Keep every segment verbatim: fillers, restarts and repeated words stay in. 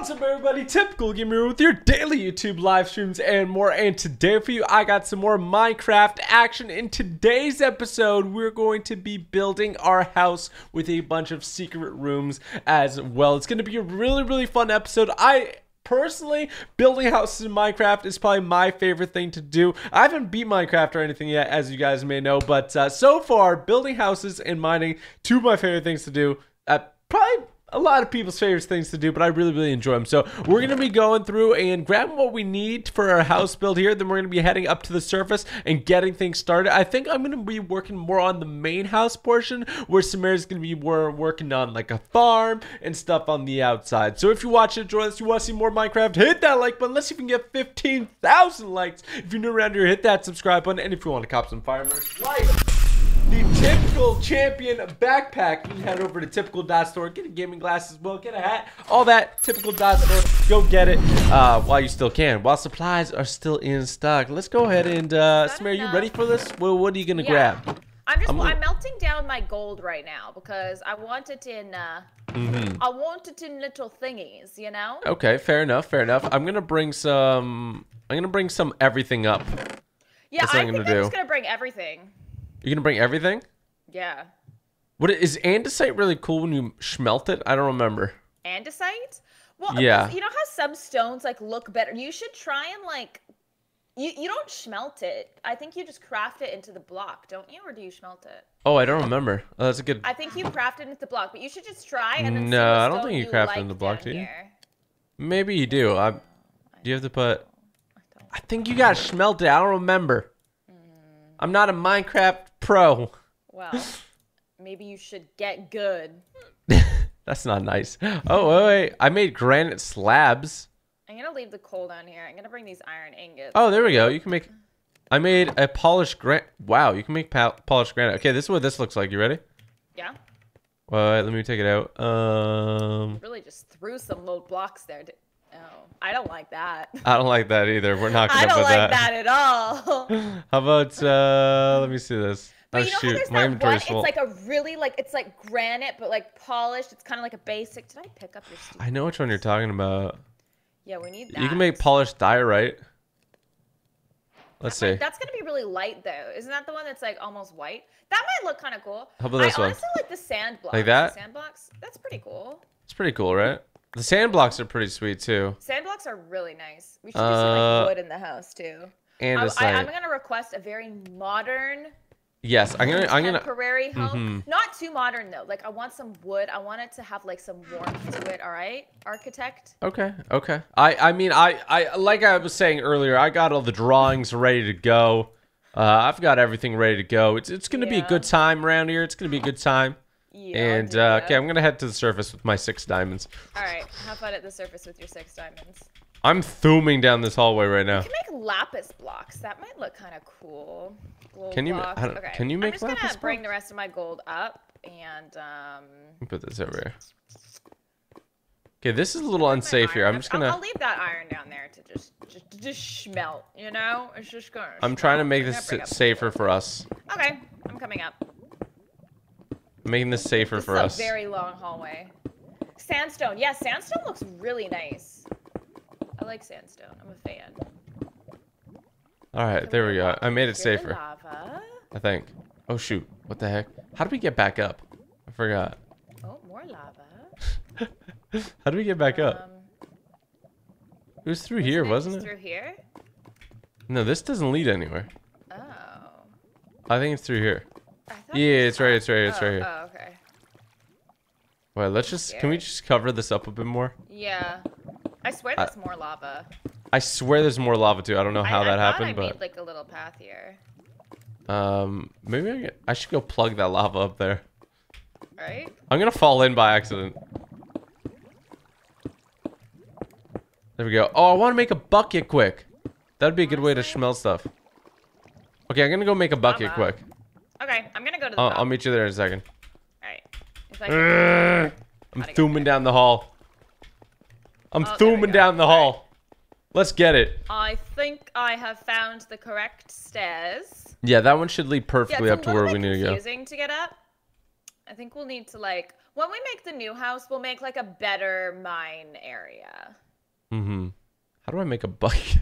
What's up, everybody? Typical Gamer with your daily YouTube live streams and more. And today for you, I got some more Minecraft action. In today's episode, we're going to be building our house with a bunch of secret rooms as well. It's going to be a really, really fun episode. I... Personally, building houses in Minecraft is probably my favorite thing to do. I haven't beat Minecraft or anything yet, as you guys may know, but uh, so far, building houses and mining, two of my favorite things to do. Uh, probably a lot of people's favorite things to do, but I really, really enjoy them. So we're going to be going through and grabbing what we need for our house build here. Then we're going to be heading up to the surface and getting things started. I think I'm going to be working more on the main house portion, where Samir is going to be more working on like a farm and stuff on the outside. So if you watch it, enjoy this, you want to see more Minecraft, hit that like button. Let's see if we can get fifteen thousand likes. If you're new around here, hit that subscribe button. And if you want to cop some fire merch, like the Typical Champion backpack, you can head over to typical dot store, get a gaming glass as well, get a hat, all that, typical dot store, go get it uh, while you still can, while supplies are still in stock. Let's go ahead and, uh, Samir, you ready for this? Well, what are you going to yeah. grab? I'm just, I'm, gonna... I'm melting down my gold right now because I want it in, uh, mm-hmm. I want it in little thingies, you know? Okay, fair enough, fair enough. I'm going to bring some, I'm going to bring some everything up. Yeah, That's I what I'm think gonna I'm do. just going to bring everything. You're gonna bring everything? Yeah. What is andesite really cool when you smelt it? I don't remember. Andesite? Well, yeah. You know how some stones like look better? You should try and like, you you don't smelt it. I think you just craft it into the block, don't you? Or do you smelt it? Oh, I don't remember. Oh, that's a good. I think you craft it into the block, but you should just try and then. No, I don't think you craft it into the block, do you? Maybe you do. I. Do you have to put? I, I think you gotta smelt it. I don't remember. Mm. I'm not a Minecraft pro. Well, maybe you should get good. That's not nice. Oh, wait, wait. I made granite slabs. I'm going to leave the coal down here. I'm going to bring these iron ingots. Oh, there we go. You can make... I made a polished granite. Wow, you can make pol polished granite. Okay, this is what this looks like. You ready? Yeah. Well, right, let me take it out. Um. You really just threw some low blocks there. To Oh, I don't like that. I don't like that either. We're not going to put that. I don't like that. that at all. How about, uh, let me see this. But oh, you know shoot. how there's My that one, it's like a really, like, it's like granite, but like polished. It's kind of like a basic. Did I pick up your stupid I know which one you're talking about. Yeah, we need that. You can make polished diorite. Let's see. That's going to be really light, though. Isn't that the one that's like almost white? That might look kind of cool. How about this I one? I honestly like the sand blocks. Like that? The sand blocks, that's pretty cool. It's pretty cool, right? The sand blocks are pretty sweet too. Sand blocks are really nice. We should do uh, some like wood in the house too. And um, I, I'm gonna request a very modern. Yes, I'm gonna. I'm gonna. Temporary home, mm-hmm. Not too modern though. Like I want some wood. I want it to have like some warmth to it. All right, architect. Okay, okay. I, I mean, I, I, like I was saying earlier, I got all the drawings ready to go. Uh, I've got everything ready to go. It's, it's gonna yeah. be a good time around here. It's gonna be a good time. Yeah, and uh, okay, I'm gonna head to the surface with my six diamonds. All right, have fun at the surface with your six diamonds. I'm thumbing down this hallway right now. You can make lapis blocks. That might look kind of cool. Gold can you? Blocks. I don't, okay. Can you make lapis blocks? I'm just gonna blocks? bring the rest of my gold up and um. Put this over here. Okay, this is a little unsafe here. I'm just gonna. I'll, I'll leave that iron down there to just just just smelt. You know, it's just gonna. I'm smelt. trying to make this safer for us. Okay, I'm coming up. Making this safer this for is us. A very long hallway. Sandstone. Yeah, sandstone looks really nice. I like sandstone. I'm a fan. All right, Can there we go. Lava? I made it You're safer. Lava. I think. Oh shoot! What the heck? How do we get back up? I forgot. Oh, more lava. How do we get back um, up? It was through here, wasn't it? Through here? No, this doesn't lead anywhere. Oh. I think it's through here. Yeah, it's right, it's right, it's oh, right here. Oh, okay. Wait, let's just, can we just cover this up a bit more? Yeah. I swear there's I, more lava. I swear there's more lava too. I don't know how I, that I happened, I but. I made like a little path here. Um, maybe I, get, I should go plug that lava up there. Right? I'm gonna fall in by accident. There we go. Oh, I wanna make a bucket quick. That'd be a good way to smell stuff. Okay, I'm gonna go make a bucket quick. Okay, I'm gonna go to the uh, I'll meet you there in a second. Alright. Uh, I'm thumbing down the hall. I'm oh, thumbing down the hall. Right. Let's get it. I think I have found the correct stairs. Yeah, that one should lead perfectly yeah, up to where we need to go. It's a little bit confusing to get up. I think we'll need to, like, when we make the new house, we'll make, like, a better mine area. Mm-hmm. How do I make a bucket?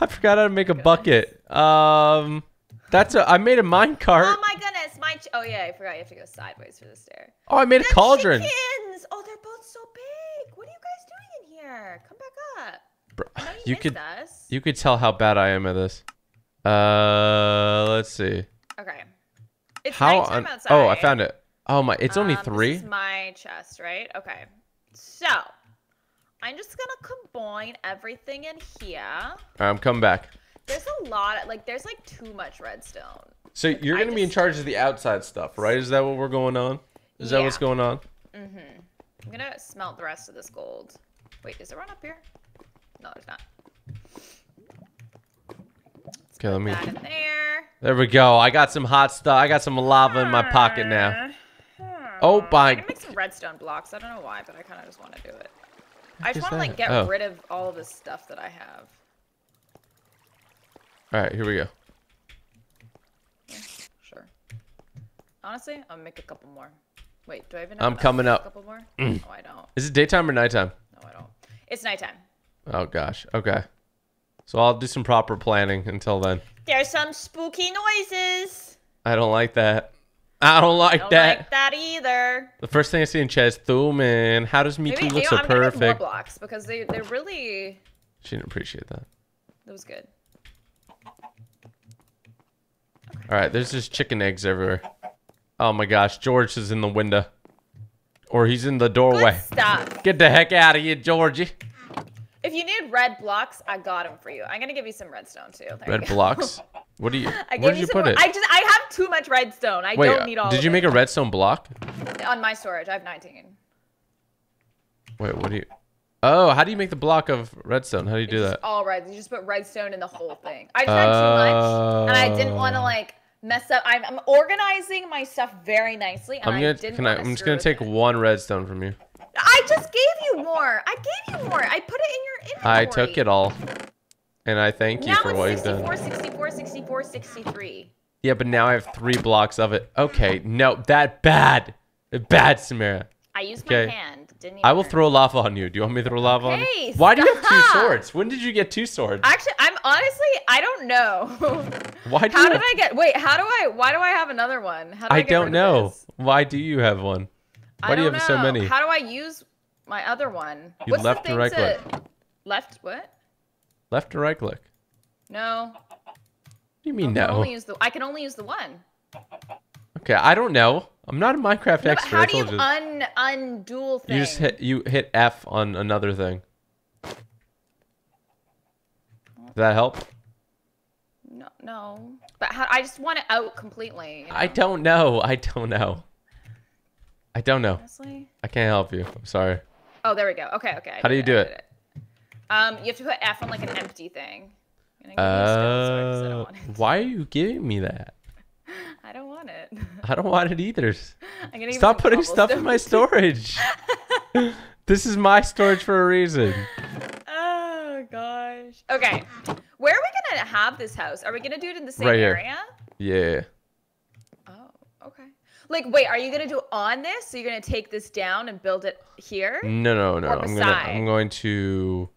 I forgot how to make oh a goodness. bucket. Um, that's a, I made a mine cart. Oh, my goodness. My ch oh, yeah, I forgot you have to go sideways for the stair. Oh, I made the a cauldron. Chickens! Oh, they're both so big. What are you guys doing in here? Come back up. Bro, I know you you could, us. you could tell how bad I am at this. Uh, let's see. Okay. It's How nighttime outside. Oh, I found it. Oh my, it's only um, three. This is my chest, right? Okay. So, I'm just gonna combine everything in here. All right, I'm coming back. There's a lot, of, like there's like too much redstone. So like, you're gonna I be just... in charge of the outside stuff, right? Is that what we're going on? Is yeah. that what's going on? Mm-hmm. I'm gonna smelt the rest of this gold. Wait, is there one up here? No, there's not. Okay, let me. In there. there we go. I got some hot stuff. I got some lava in my pocket now. Oh, my. I can make some redstone blocks. I don't know why, but I kind of just want to do it. I just want to like get oh. rid of all of this stuff that I have. All right, here we go. Yeah, sure. Honestly, I'll make a couple more. Wait, do I even? Know I'm coming up. A couple more? Mm. No, I don't. Is it daytime or nighttime? No, I don't. It's nighttime. Oh gosh. Okay. So I'll do some proper planning until then. There's some spooky noises. I don't like that. I don't like I don't that. Like that either. The first thing I see in chat is Thuman. How does Miku look so I'm perfect? Make more blocks because they they're really. She didn't appreciate that. That was good. Okay. All right, there's just chicken eggs everywhere. Oh my gosh, George is in the window, or he's in the doorway. Good stuff. Get the heck out of here, Georgie. If you need red blocks, I got them for you. I'm gonna give you some redstone too. There red blocks? What do you? I where did you put it? I just I have too much redstone. I Wait, don't need all. Did of you make it. a redstone block? On my storage, I have nineteen. Wait, what do you? Oh, how do you make the block of redstone? How do you do it's that? Just all red. You just put redstone in the whole thing. I just uh... had too much, and I didn't want to like mess up. I'm, I'm organizing my stuff very nicely, and I'm gonna, I didn't. Can I, I'm just gonna take it. one redstone from you. I just gave you more. I gave you more. I put it in your inventory. I took it all. And I thank you now for what you've done. Now it's sixty-four, sixty-four, sixty-four, sixty-three. Yeah, but now I have three blocks of it. Okay, no, that bad. Bad, Samira. I used okay. my hand. Didn't I will throw lava on you. Do you want me to throw lava okay, on you? Stop. Why do you have two swords? When did you get two swords? Actually, I'm honestly, I don't know. Why do How you did have... I get, wait, how do I, why do I have another one? How do I, I get don't know. This? Why do you have one? Why I do you have know. so many? How do I use my other one? You What's left the thing and right to... click. Left what? Left or right click. No. What do you mean no? I can, only use the... I can only use the one. Okay, I don't know. I'm not a Minecraft no, expert. But how do you just... un undual things? You just hit you hit F on another thing. Did that help? No, no. But how... I just want it out completely. You know? I don't know. I don't know. I don't know. Honestly? I can't help you. I'm sorry. Oh, there we go. Okay, okay. I How do you it, do it? it? Um, you have to put F on like an empty thing. I'm uh, so I don't want it. Why are you giving me that? I don't want it. I don't want it either. I'm gonna Stop putting stuff in my storage. This is my storage for a reason. Oh gosh. Okay, where are we gonna have this house? Are we gonna do it in the same right area? Yeah. Oh, okay. Like, wait, are you gonna do on this? So you're gonna take this down and build it here? No, no, no. I'm gonna, I'm going to,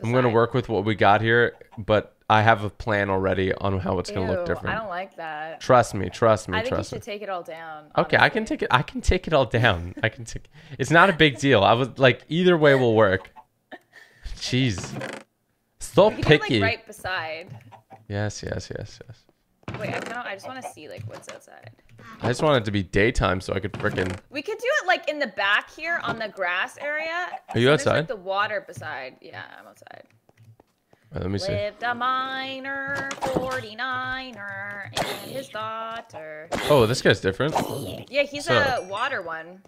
beside. I'm gonna work with what we got here, but I have a plan already on how it's Ew, gonna look different. I don't like that. Trust me, trust me, I trust me. I think you should me. take it all down. Honestly. Okay, I can take it. I can take it all down. I can take. It's not a big deal. I was like, either way will work. Jeez, so we can picky. Do it, like, right beside. Yes, yes, yes, yes. Wait, I, kinda, I just want to see like what's outside. I just want it to be daytime so I could frickin'. We could do it like in the back here on the grass area. Are you outside? Like, the water beside. Yeah, I'm outside. Right, let me see. Lived a miner, forty-niner, and his daughter. Oh, this guy's different. Yeah, he's so, a water one.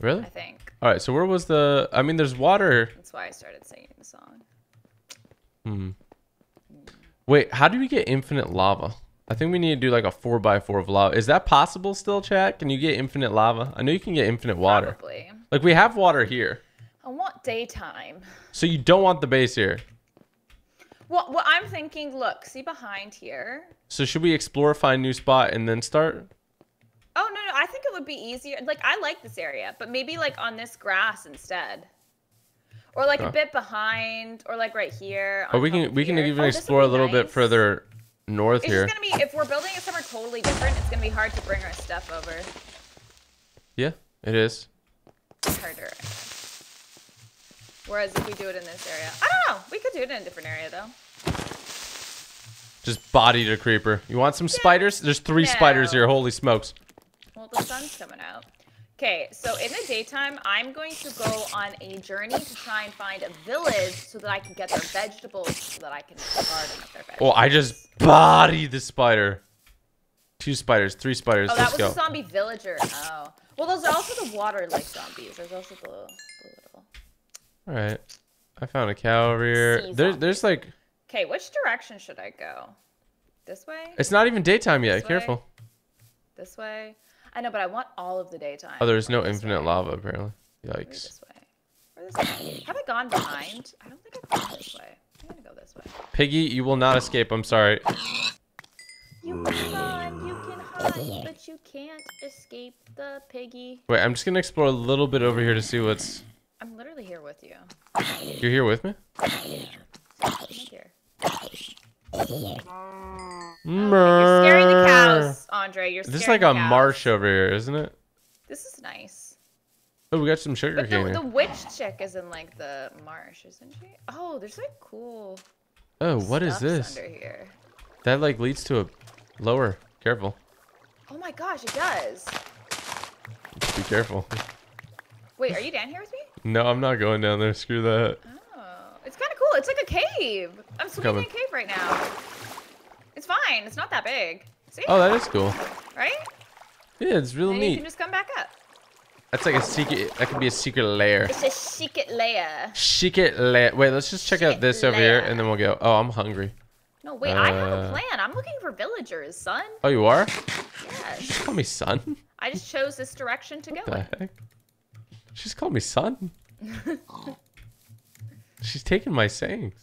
Really? I think. All right, so where was the? I mean, there's water. That's why I started singing the song. Hmm. Wait, how do we get infinite lava? I think we need to do like a four by four of lava. Is that possible still, chat? Can you get infinite lava? I know you can get infinite water. Probably. Like we have water here. I want daytime. So you don't want the base here. Well, well, I'm thinking, look, see behind here. So should we explore, find new spot, and then start? Oh, no, no, I think it would be easier. Like, I like this area, but maybe, like, on this grass instead. Or, like, oh. a bit behind, or, like, right here. Oh, we can, we can even oh, explore a little nice. bit further north it's here. It's going to be, if we're building it somewhere totally different, it's going to be hard to bring our stuff over. Yeah, it is. It's harder. Whereas if we do it in this area. I don't know. We could do it in a different area, though. Just bodied a creeper. You want some yeah. spiders? There's three no. spiders here. Holy smokes. Well, the sun's coming out. Okay, so in the daytime, I'm going to go on a journey to try and find a village so that I can get their vegetables so that I can garden up their vegetables. Well, I just bodied the spider. Two spiders, three spiders. Oh, that Let's was go. a zombie villager. Oh. Well, those are also the water-like zombies. There's also the little... little... All right. I found a cow over here. There, there's like... Okay, which direction should I go? This way? It's not even daytime yet. This Careful. Way? This way? I know, but I want all of the daytime. Oh, there's no infinite way. lava, apparently. Yikes. This way. Or this way. Have I gone behind? I don't think I've gone this way. I'm going to go this way. Piggy, you will not escape. I'm sorry. You can run, you can hide, but you can't escape the piggy. Wait, I'm just going to explore a little bit over here to see what's... I'm literally here with you. You're here with me? Yeah. I'm here. Oh, you're scaring the cows, Andre. You're scaring the cows. This is like a marsh over here, isn't it? This is nice. Oh, we got some sugar cane here. The witch chick is in like the marsh, isn't she? Oh, there's like cool. Oh, what is this? Under here. That like leads to a lower. Careful. Oh my gosh, it does. Just be careful. Wait, are you down here with me? No, I'm not going down there. Screw that. Oh. It's kind of cool. It's like a cave. I'm swimming Coming. in a cave right now. It's fine. It's not that big. See? Oh, that is cool. Right? Yeah, it's real and neat. You can just come back up. That's like a secret. That could be a secret lair. It's a secret lair. Secret lair. Wait, let's just check secret out this lair. over here, and then we'll go. Oh, I'm hungry. No, wait. Uh, I have a plan. I'm looking for villagers, son. Oh, you are? Yes. You just call me son? I just chose this direction to what go. What the heck? She just called me son. She's taking my sayings.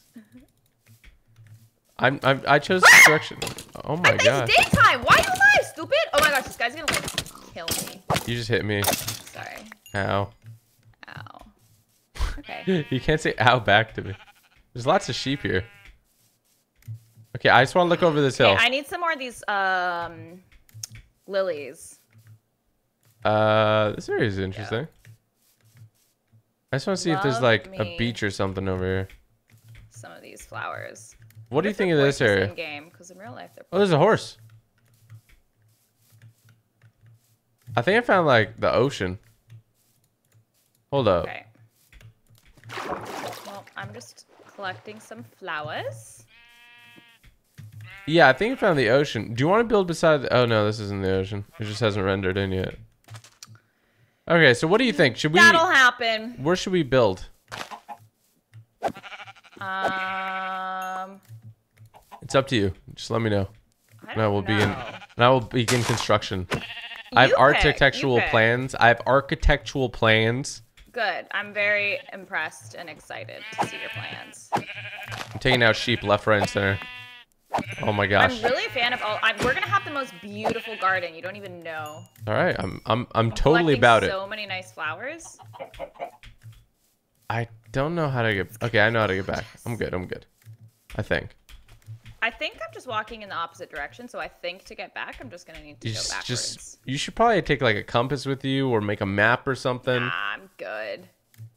I'm, I'm I chose this direction. Oh my I god. It's daytime. Why are you alive, stupid? Oh my gosh, this guy's gonna like kill me. You just hit me. Sorry. Ow. Ow. Okay. You can't say ow back to me. There's lots of sheep here. Okay, I just want to look over this hill. Okay, I need some more of these um lilies. Uh, this area is interesting. Yeah. I just want to see Love if there's like me. a beach or something over here. Some of these flowers. What, what do you think of this area? In game, because in real life they're. Oh, there's a horse. I think I found like the ocean. Hold up. Okay. Well, I'm just collecting some flowers. Yeah, I think I found the ocean. Do you want to build beside? The... Oh no, this isn't the ocean. It just hasn't rendered in yet. Okay, so what do you think? Should we? That'll happen. Where should we build? Um. It's up to you. Just let me know. I don't and I will know. begin. And I will begin construction. You I have pick. architectural plans. I have architectural plans. Good. I'm very impressed and excited to see your plans. I'm taking out sheep left, right, and center. Oh my gosh! I'm really a fan of all. I'm, we're gonna have the most beautiful garden. You don't even know. All right, I'm I'm I'm totally about it. So many nice flowers. I don't know how to get. Okay, I know how to get back. I'm good. I'm good. I think. I think I'm just walking in the opposite direction. So I think to get back, I'm just gonna need to you go just, backwards. Just you should probably take like a compass with you or make a map or something. Nah, I'm good.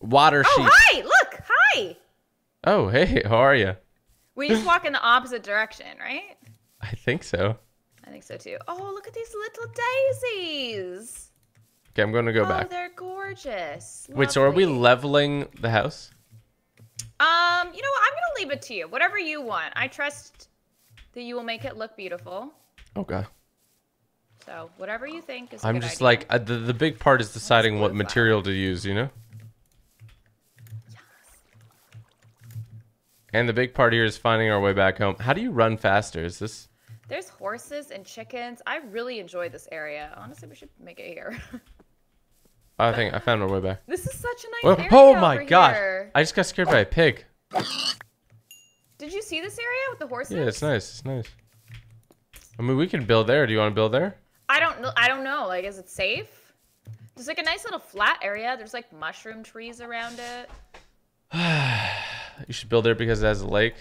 Water sheep. Oh hi! Look, hi. Oh hey, how are you? We just walk in the opposite direction, right? I think so. I think so too. Oh, look at these little daisies. Okay, I'm going to go oh, back. Oh, they're gorgeous. Lovely. Wait, so are we leveling the house? Um, you know what? I'm going to leave it to you. Whatever you want. I trust that you will make it look beautiful. Okay. So, whatever you think is I'm a good just idea. like uh, the the big part is deciding what material to use, you know? And the big part here is finding our way back home. How do you run faster? Is this? There's horses and chickens. I really enjoy this area. Honestly, we should make it here. I think I found our way back. This is such a nice area. Oh my god! I just got scared by a pig. Did you see this area with the horses? Yeah, it's nice. It's nice. I mean, we can build there. Do you want to build there? I don't know. I don't know. Like, is it safe? There's like a nice little flat area. There's like mushroom trees around it. You should build there because it has a lake.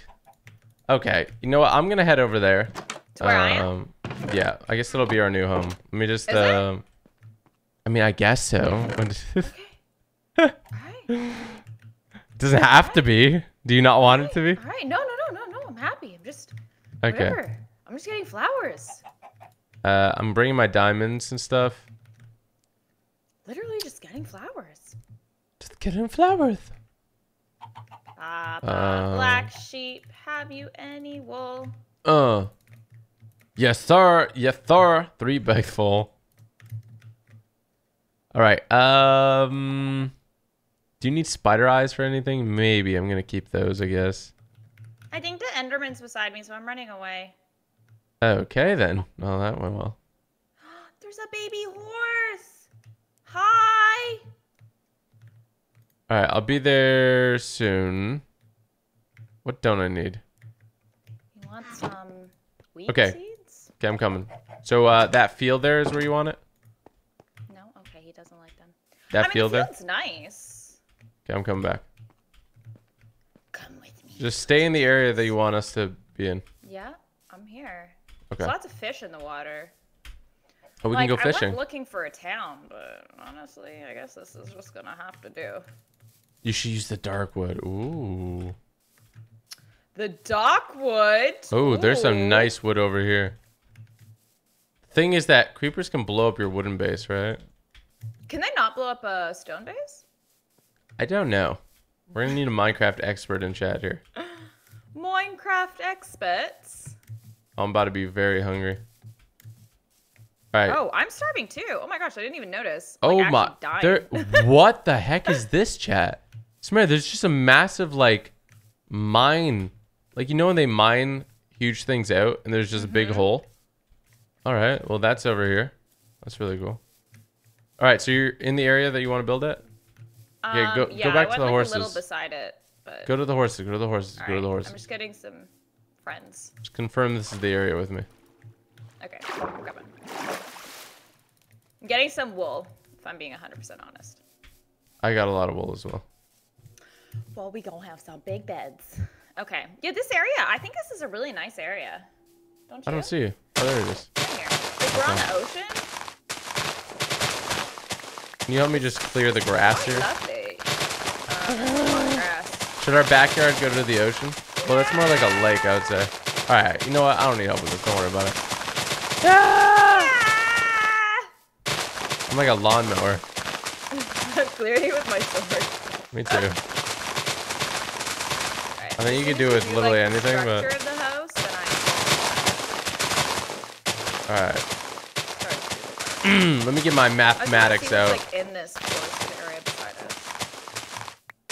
Okay. You know what? I'm gonna head over there. To where um, I am? Yeah. I guess it'll be our new home. Let me just. Is um, it? I mean, I guess so. Okay. All right. Doesn't All have right. to be. Do you not want right. it to be? All right. No, no, no, no, no. I'm happy. I'm just. Okay. Whatever. I'm just getting flowers. Uh, I'm bringing my diamonds and stuff. Literally just getting flowers. Just getting flowers. Ah, uh, uh, black sheep, have you any wool? Uh. Yes, sir. Yes, sir. Three bags full. All right. Um. Do you need spider eyes for anything? Maybe. I'm gonna keep those, I guess. I think the Enderman's beside me, so I'm running away. Okay, then. Oh, that went well. There's a baby horse! Hi! Alright, I'll be there soon. What don't I need? You want some wheat okay. seeds? Okay, I'm coming. So, uh, that field there is where you want it? No? Okay, he doesn't like them. That I field mean, the field's there? nice. Okay, I'm coming back. Come with me. Just stay in the area that you want us to be in. Yeah, I'm here. Okay. There's lots of fish in the water. Oh, we like, can go fishing. I went looking for a town, but honestly, I guess this is just gonna have to do. You should use the dark wood. Ooh. The dark wood. Oh, there's some nice wood over here. Thing is that creepers can blow up your wooden base, right? Can they not blow up a stone base? I don't know. We're gonna need a Minecraft expert in chat here. Minecraft experts. I'm about to be very hungry. All right. Oh, I'm starving too. Oh my gosh, I didn't even notice. I'm oh like my! Dying. There, what the heck is this, chat? Samir, there's just a massive like mine. Like you know when they mine huge things out, and there's just mm-hmm. a big hole. All right, well that's over here. That's really cool. All right, so you're in the area that you want to build at. Um, yeah, go, yeah, go back I went to the like horses. A little beside it, but... Go to the horses. Go to the horses. All go right. to the horses. I'm just getting some friends. Just confirm this is the area with me. Okay, I'm coming. I'm getting some wool, if I'm being one hundred percent honest. I got a lot of wool as well. Well, we gonna have some big beds. Okay. Yeah, this area, I think this is a really nice area. Don't you? I don't see you. Oh, there it is. Right here. Like, we're okay. on the ocean. Can you help me just clear the grass oh, here? Lovely. Uh, grass. Should our backyard go to the ocean? Well, that's more like a lake, I would say. All right. You know what? I don't need help with this. Don't worry about it. Ah! Ah! I'm like a lawnmower. I'm clearing it with my sword. Me too. Right. I think you can do it with literally like anything, but. Of the house, I... All right. Let me get my mathematics I out. Like in this forest area beside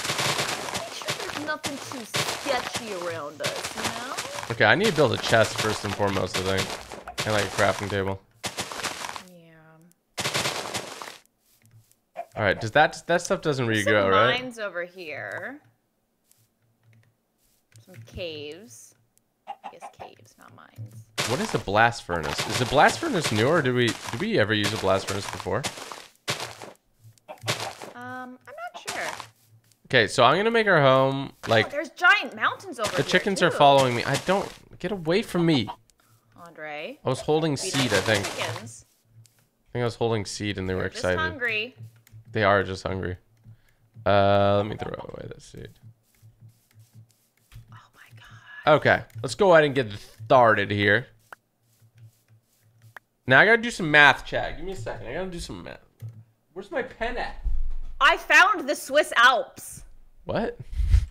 us. Make sure there's nothing too sketchy around us, you know? Okay, I need to build a chest first and foremost, I think. And like a crafting table. Yeah. All right. Does that that stuff doesn't regrow, some right? Mines over here. Some caves. Yes, caves, not mines. What is a blast furnace? Is a blast furnace new, or did we did we ever use a blast furnace before? Um, I'm not sure. Okay, so I'm gonna make our home like. Oh, there's giant mountains over the here. The chickens too. are following me. I don't get away from me. Andre. I was holding seed, I think. Chickens. I think I was holding seed and they They're were excited. Just hungry. They are just hungry. Uh, let me throw away that seed. Oh my god. Okay, let's go ahead and get started here. Now I gotta do some math, chat. Give me a second. I gotta do some math. Where's my pen at? I found the Swiss Alps. What?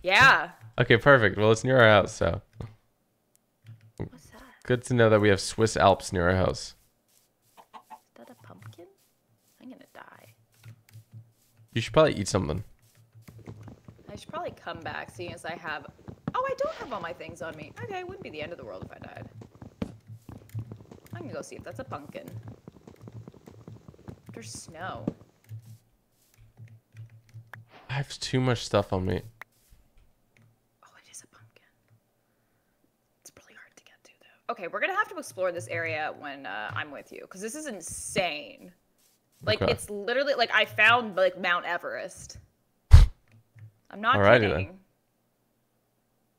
Yeah. Okay, perfect. Well, it's near our house, so. What's good to know that we have Swiss Alps near our house. Is that a pumpkin? I'm gonna die. You should probably eat something. I should probably come back, seeing as I have... Oh, I don't have all my things on me. Okay, it wouldn't be the end of the world if I died. I'm gonna go see if that's a pumpkin. There's snow. I have too much stuff on me. Okay, we're gonna have to explore this area when uh, I'm with you, because this is insane. Like, okay. It's literally, like, I found, like, Mount Everest. I'm not Alrighty kidding. Then.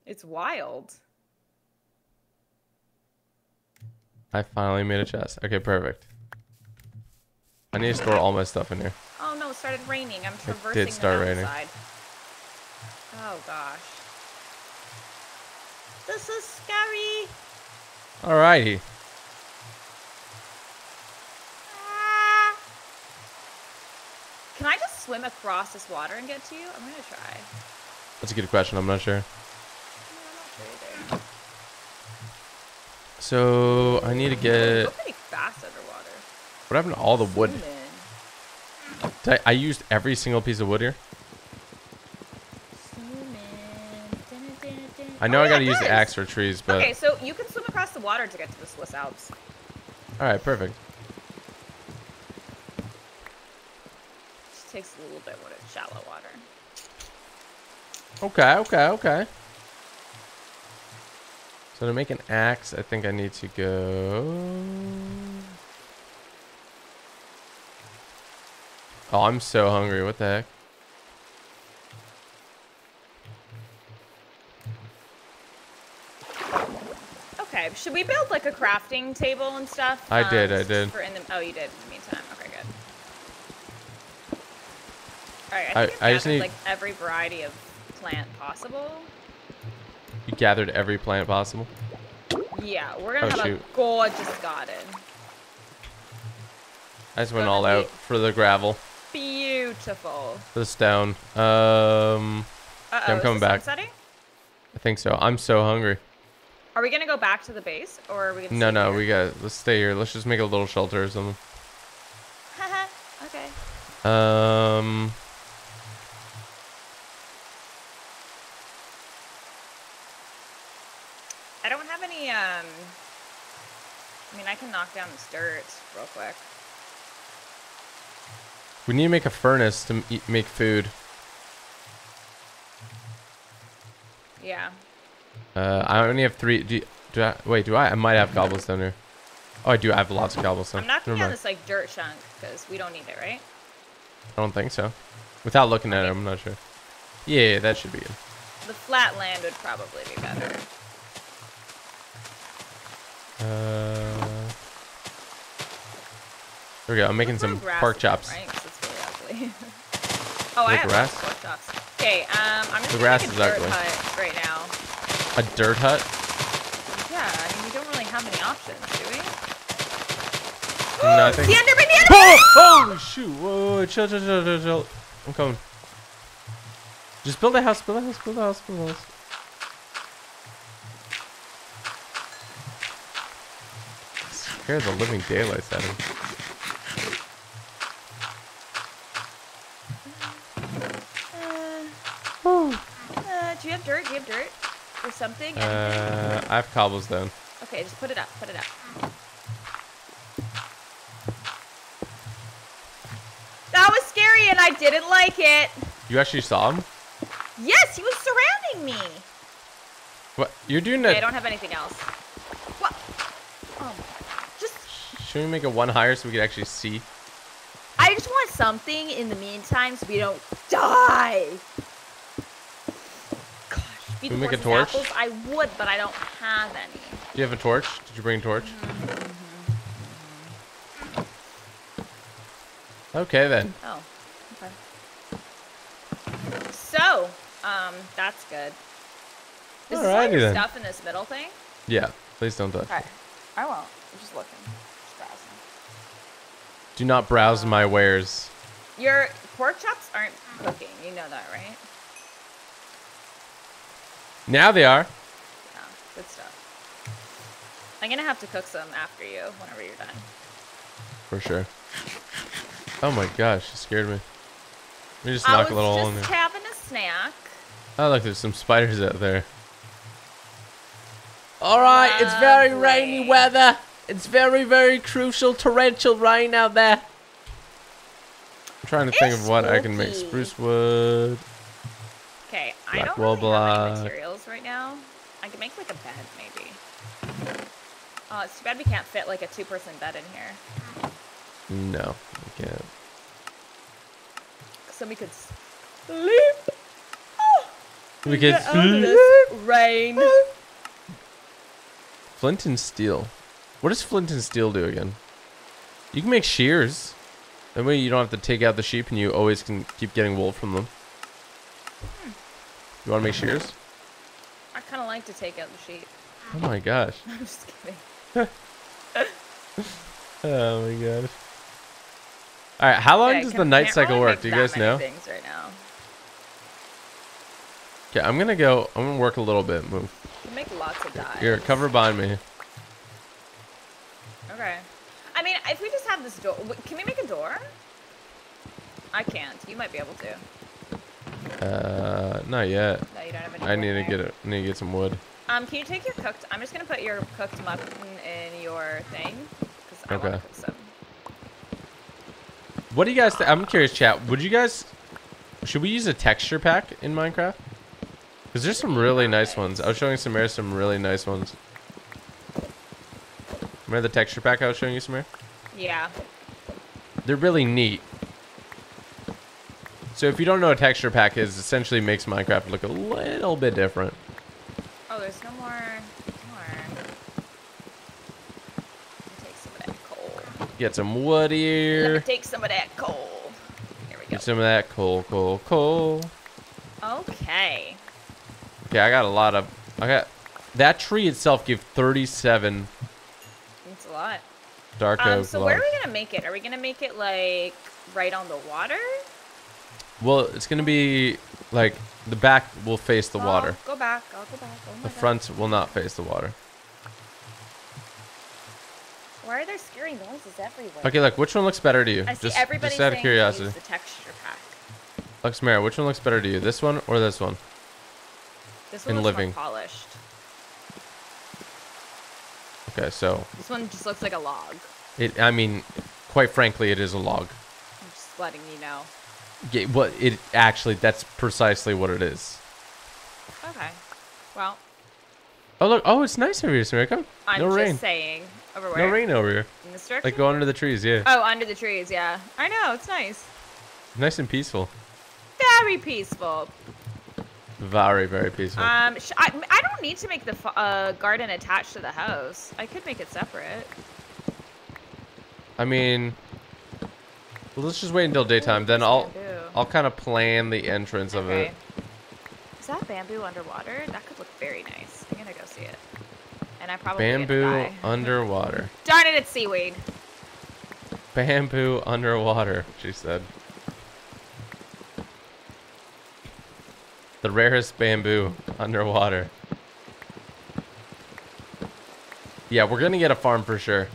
It's wild. I finally made a chest. Okay, perfect. I need to store all my stuff in here. Oh, no, it started raining. I'm traversing it did start the raining. Oh, gosh. This is scary. Alrighty. Ah. Can I just swim across this water and get to you? I'm going to try. That's a good question. I'm not sure. No, I'm not sure either. So, I need to get... I'm pretty fast underwater. What happened to all the wood? I, I used every single piece of wood here. I know oh, I gotta yeah, use the axe for trees, but... Okay, so you can swim across the water to get to the Swiss Alps. Alright, perfect. Just takes a little bit when it's shallow water. Okay, okay, okay. So to make an axe, I think I need to go... Oh, I'm so hungry. What the heck? Should we build like a crafting table and stuff? I um, did, I did. For in the, oh, you did in the meantime. Okay, good. All right, I, think I, I just need like every variety of plant possible. You gathered every plant possible? Yeah, we're gonna oh, have shoot. a gorgeous garden. I just went all out for the gravel. Beautiful. For the stone. Um, uh -oh, I'm coming back. I think so. I'm so hungry. Are we gonna go back to the base, or are we gonna? No, no, here? we gotta let's stay here. Let's just make a little shelter or something. Haha. Okay. Um. I don't have any. Um. I mean, I can knock down this dirt real quick. We need to make a furnace to eat, make food. Yeah. Uh, I only have three. Do, you, do I, wait, do I? I might have cobblestone here. Oh, I do. I have lots of cobblestone. I'm knocking down this like dirt chunk because we don't need it, right? I don't think so. Without looking at it, I'm not sure. Yeah, that should be good. The flat land would probably be better. Uh, there we go. I'm making some pork chops. Right? It's really ugly. Oh, I have lots of pork chops. Okay, um, I'm gonna make a dirt hut right now. A dirt hut? Yeah, I mean, we don't really have any options, do we? Nothing. The Enderman, the Enderman! Oh, oh, shoot. Whoa, whoa, chill, chill, chill, chill, chill. I'm coming. Just build a house, build a house, build a house, build a house. Scare the living daylights out of him. Uh, uh, do you have dirt? Do you have dirt? Or something? Uh, I have cobblestone. Okay, just put it up. Put it up. That was scary, and I didn't like it. You actually saw him? Yes, he was surrounding me. What? You're doing okay, I don't have anything else. What? Oh, just. Should we make it one higher so we can actually see? I just want something in the meantime so we don't die. Can we make a torch? Apples, I would, but I don't have any. Do you have a torch? Did you bring a torch? Mm-hmm. Okay, then. Oh, okay. So, um, that's good. Is this all your stuff in this middle thing? Yeah, please don't touch. Okay, I won't. I'm just looking. Just browsing. Do not browse um, my wares. Your pork chops aren't cooking. You know that, right? Now they are. Yeah, good stuff. I'm gonna have to cook some after you, whenever you're done. For sure. Oh my gosh, she scared me. Let me just knock a little hole in there. I was just having a snack. Oh look, there's some spiders out there. Alright, uh, it's very great. rainy weather. It's very, very crucial torrential rain out there. I'm trying to it's think of what spooky. I can make spruce wood. Okay, I don't really have any materials right now. I can make like a bed, maybe. Oh, it's too bad we can't fit like a two-person bed in here. No, we can't. So we could sleep. Oh, we could sleep. Rain. Flint and steel. What does flint and steel do again? You can make shears. That way you don't have to take out the sheep and you always can keep getting wool from them. Hmm. You want to make shears? I kind of like to take out the sheep. Oh my gosh. I'm just kidding. Oh my gosh. Alright, how long okay, does the night cycle really work? Do you guys know? Things right now. Okay, I'm gonna go. I'm gonna work a little bit. Move. You can make lots of dyes. Here, cover behind me. Okay. I mean, if we just have this door. Can we make a door? I can't. You might be able to. Uh, not yet. No, you don't have any. I need to get it. Need to get some wood. Um, can you take your cooked? I'm just gonna put your cooked mutton in your thing. Cause I okay. wanna cook some. What do you guys think? I'm curious, chat. Would you guys... Should we use a texture pack in Minecraft? Because there's some really nice ones. I was showing Samir some really nice ones. Remember the texture pack I was showing you, Samir? Yeah. They're really neat. So if you don't know what a texture pack is, it essentially makes Minecraft look a little bit different. Oh, there's no more... more. Get some wood here. Let me take some of that coal. Here we go. Get some of that coal, coal, coal. Okay. Okay, I got a lot of. I got that tree itself gave thirty-seven. That's a lot. Dark um, oak. So where are we gonna make it? Are we gonna make it like right on the water? Well, it's gonna be like the back will face the oh, water. Go back. I'll go back. Oh my the God. Front will not face the water. Why are there scary noises everywhere? Okay, look, which one looks better to you? I see just, everybody's just out of curiosity. The texture pack. Look, Samira, which one looks better to you? This one or this one? This one In looks living. more polished. Okay, so. This one just looks like a log. It. I mean, quite frankly, it is a log. I'm just letting you know. Yeah, well, it actually, that's precisely what it is. Okay, well. Oh, look. Oh, it's nice over here, Samira. Come. I'm no just rain. saying. Over where? No rain over here. In this direction? Like go under the trees, yeah. Oh, under the trees, yeah. I know, it's nice. Nice and peaceful. Very peaceful. Very, very peaceful. Um, sh I, I don't need to make the uh, garden attached to the house. I could make it separate. I mean, well, let's just wait until daytime. Ooh, then I'll, bamboo. I'll kind of plan the entrance okay. of it. Is that bamboo underwater? That could look very nice. I'm gonna go see it. And I probably bamboo underwater. Darn it, it's seaweed. Bamboo underwater, she said. The rarest bamboo underwater. Yeah, we're going to get a farm for sure.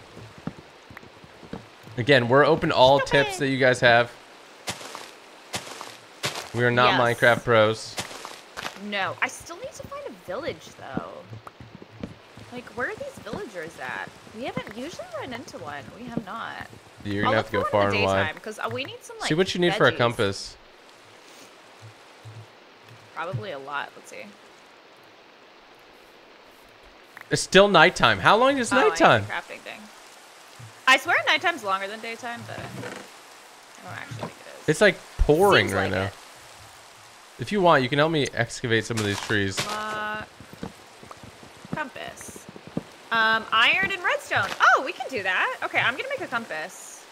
Again, we're open to all Stop tips it. that you guys have. We are not yes. Minecraft pros. No, I still need to find a village, though. Like, where are these villagers at? We haven't usually run into one. We have not. You're gonna I'll have to go far and wide. Because we need some, like, see what you need veggies. for a compass. Probably a lot. Let's see. It's still nighttime. How long is oh, nighttime? I, crafting thing. I swear nighttime's longer than daytime, but I don't actually think it is. It's like pouring Seems right like now. It. If you want, you can help me excavate some of these trees. Uh, compass. Um, iron and redstone. Oh, we can do that. Okay, I'm gonna make a compass.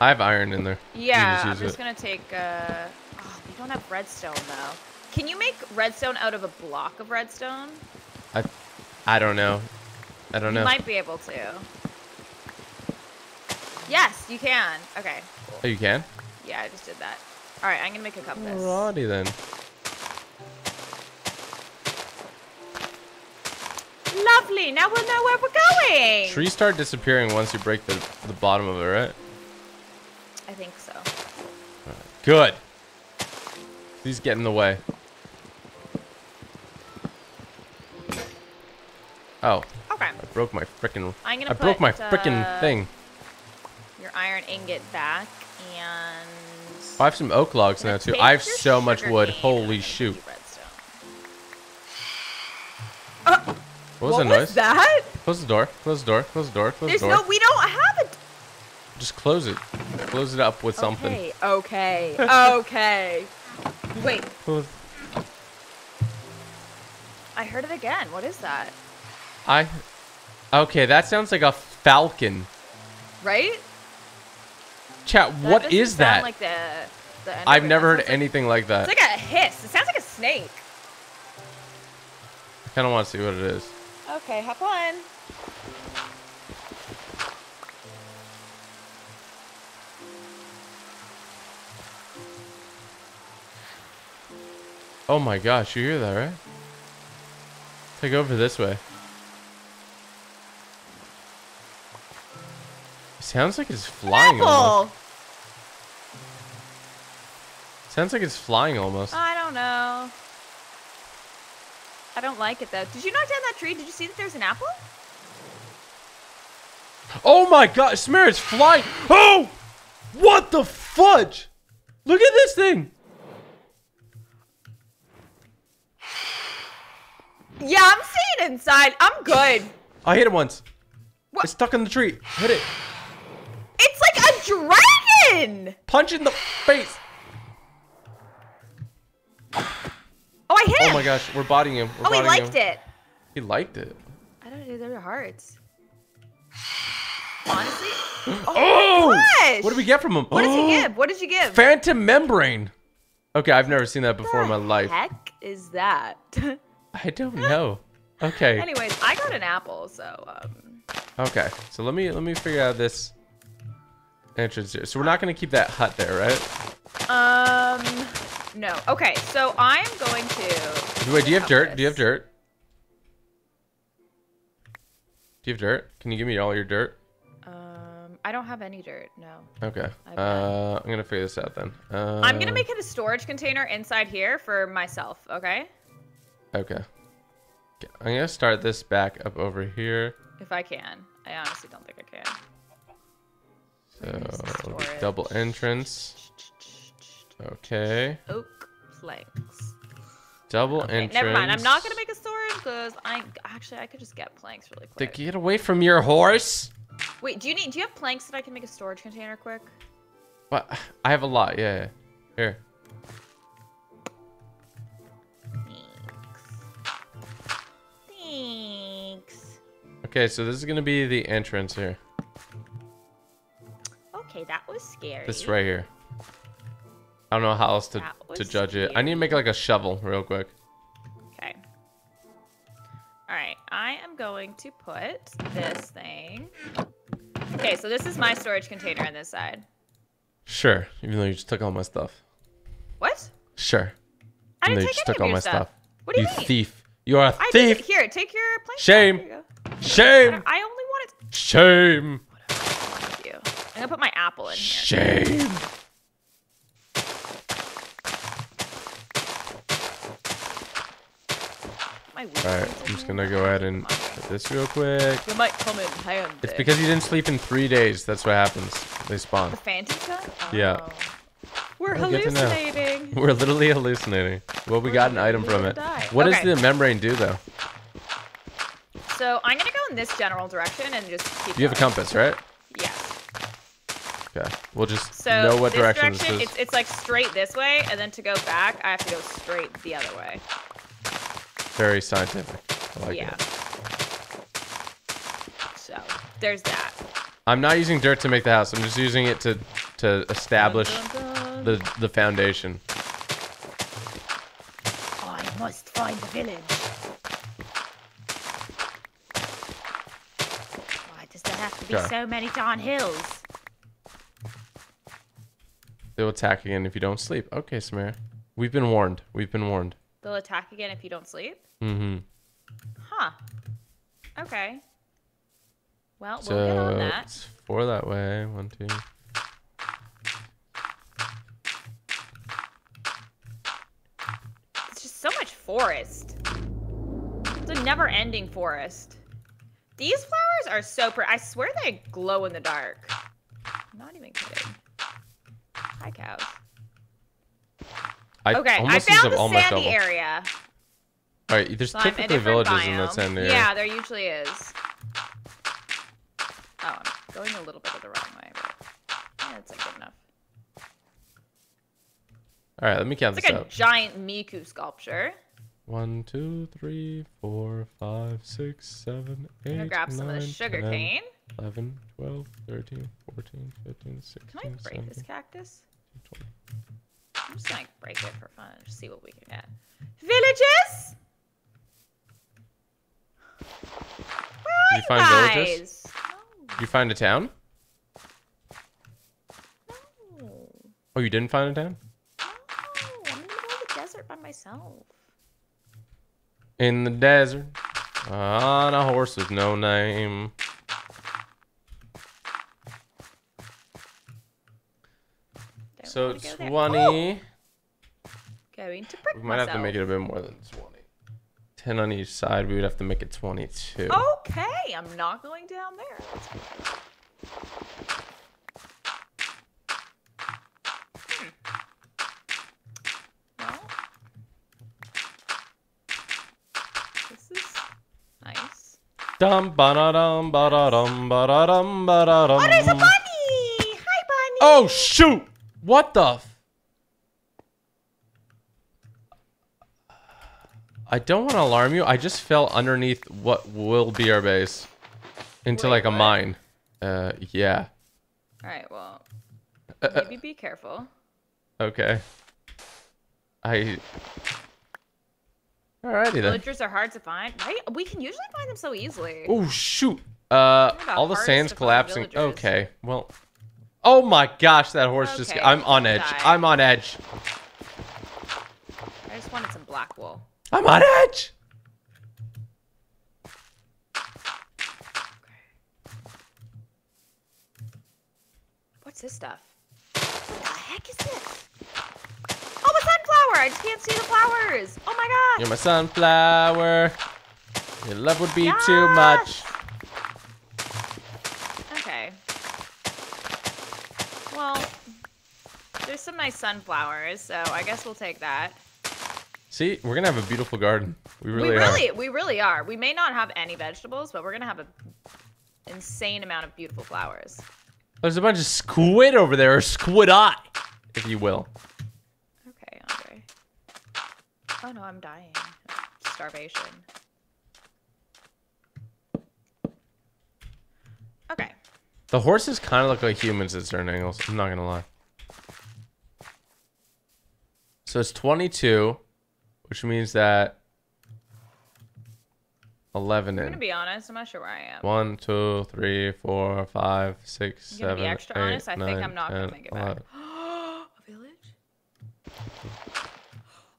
I have iron in there. Yeah, just I'm just it. gonna take. Uh, oh, we don't have redstone though. Can you make redstone out of a block of redstone? I, I don't know. I don't you know. You might be able to. Yes, you can. Okay. Cool. Oh, you can? Yeah, I just did that. All right, I'm gonna make a compass. Alrighty then. Lovely, now we'll know where we're going. Trees start disappearing once you break the, the bottom of it, right? I think so. Right. Good. These get in the way. Oh. Okay. I broke my frickin' I'm gonna I put, broke my frickin' uh, thing. Your iron ingot back and I have some oak logs now too. I have so much wood. Holy shoot. What was, what that, noise? was that? It Close the door. Close the door. Close the door. Close There's the door. There's no. We don't have it. Just close it. Close it up with okay, something. Okay. Okay. Wait. Close. I heard it again. What is that? I. Okay, that sounds like a falcon. Right? Chat, that what is that? Sound like the, the end I've never heard anything like, like that. It's like a hiss. It sounds like a snake. I kind of want to see what it is. Okay, hop on. Oh my gosh, you hear that, right? Take over this way. Sounds like it's flying almost. Sounds like it's flying almost. I don't know. I don't like it though. Did you knock down that tree? Did you see that there's an apple? Oh my god, Samir, it's flying. Oh! What the fudge? Look at this thing. Yeah, I'm staying inside. I'm good. I hit it once. What? It's stuck in the tree. Hit it. It's like a dragon! Punch in the face! Oh, I hit him! Oh my gosh, we're bodying him. We're oh, bodying he liked him. it. He liked it. I don't know, they're hearts. Honestly? Oh! Oh my gosh. What did we get from him? What did you give? What did you give? Phantom membrane! Okay, I've never seen that before in my life. What the heck is that? I don't know. Okay. Anyways, I got an apple, so... Um... Okay, so let me let me figure out this... entrance here. So we're not going to keep that hut there, right? Um, no. Okay, so I'm going to... Wait, do you have dirt? This. Do you have dirt? Do you have dirt? Can you give me all your dirt? Um, I don't have any dirt, no. Okay. Uh, I'm going to figure this out then. Uh, I'm going to make it a storage container inside here for myself, okay? Okay. I'm going to start this back up over here. If I can. I honestly don't think I can. So, double entrance. Okay. Oak planks. Double okay, entrance. Never mind. I'm not going to make a storage because I actually I could just get planks really quick. Get away from your horse. Wait, do you need do you have planks that I can make a storage container quick? What? I have a lot. Yeah. yeah. Here. Thanks. Thanks. Okay, so this is going to be the entrance here. Okay, that was scary. This right here. I don't know how else to, to judge scary. it. I need to make like a shovel real quick. Okay. All right, I am going to put this thing. Okay, so this is my storage container on this side. Sure, even though you just took all my stuff. What? Sure. I didn't take you just any took of all your my stuff. stuff. What do you, you mean? thief. You are a I thief. Did, here, take your plank. Shame. You Shame. I, I only wanted. Shame. I'm gonna put my apple in here. Shame. My All right, I'm just gonna go ahead and put this real quick. You might come in hand. It's because you didn't sleep in three days. That's what happens. They spawn. The phantoms? Oh. Yeah. We're oh, hallucinating. We're literally hallucinating. Well, we We're got an item from it. Die. What okay. does the membrane do though? So I'm gonna go in this general direction and just keep. You going. have a compass, right? Okay, we'll just so know what this direction, direction this is. It's, it's like straight this way, and then to go back, I have to go straight the other way. Very scientific. I like yeah. it. So, there's that. I'm not using dirt to make the house. I'm just using it to, to establish dun, dun, dun. The, the foundation. I must find the village. Why does there have to be okay. so many darn hills? They'll attack again if you don't sleep. Okay, Samir. We've been warned. We've been warned. They'll attack again if you don't sleep? Mm-hmm. Huh. Okay. Well, so we'll get on that. It's four that way. One, two. It's just so much forest. It's a never-ending forest. These flowers are so pretty. I swear they glow in the dark. I'm not even kidding. Hi, cows. I okay, I found the all sandy area. All right, there's so typically villages biome. in that sandy area. Yeah, there usually is. going a little bit of the wrong way, but yeah, it's like good enough. All right, let me count it's this like up. It's like a giant Miku sculpture. One, two, three, four, five, six, seven, eight, I'm gonna grab nine, some of the sugar ten, cane. eleven, twelve, thirteen, fourteen, fifteen, sixteen, Can I break seventeen, this cactus? twenty. I'm just gonna break it for fun and just see what we can get. Villages? Where are you, you find guys? Villages? No. You find a town? No. Oh, you didn't find a town? No, I'm in the middle of the desert by myself. In the desert, on a horse with no name. So twenty. Oh! Going to brick We might myself. have to make it a bit more than twenty. ten on each side. We would have to make it twenty-two. Okay, I'm not going down there. Hmm. Well, this is nice. Dum ba da dum ba da dum ba da dum ba da dum. Oh, there's a bunny! Hi, bunny. Oh shoot! What the f- I don't want to alarm you. I just fell underneath what will be our base. Into Wait, like a what? mine. Uh, yeah. Alright, well. Uh, maybe be careful. Okay. I... Alrighty then. Villagers are hard to find. Right? We can usually find them so easily. Oh, shoot. Uh, all the sand's collapsing. Okay, well... Oh my gosh, that horse okay, just... I'm on edge. Die. I'm on edge. I just wanted some black wool. I'm on edge! What's this stuff? What the heck is this? Oh, a sunflower! I just can't see the flowers! Oh my gosh! You're my sunflower. Your love would be yes. too much. Well, there's some nice sunflowers, so I guess we'll take that. See, we're gonna have a beautiful garden. We really, we really are. We really are. We may not have any vegetables, but we're gonna have an insane amount of beautiful flowers. There's a bunch of squid over there, or squid eye, if you will. Okay, Andre. Oh no, I'm dying. Starvation. Okay. The horses kind of look like humans at certain angles. I'm not going to lie. So it's twenty-two, which means that eleven in. I'm going to be honest. I'm not sure where I am. one, two, three, four, five, six, seven, eight, nine, ten, to be extra honest. I think I'm not going to make it back. A village?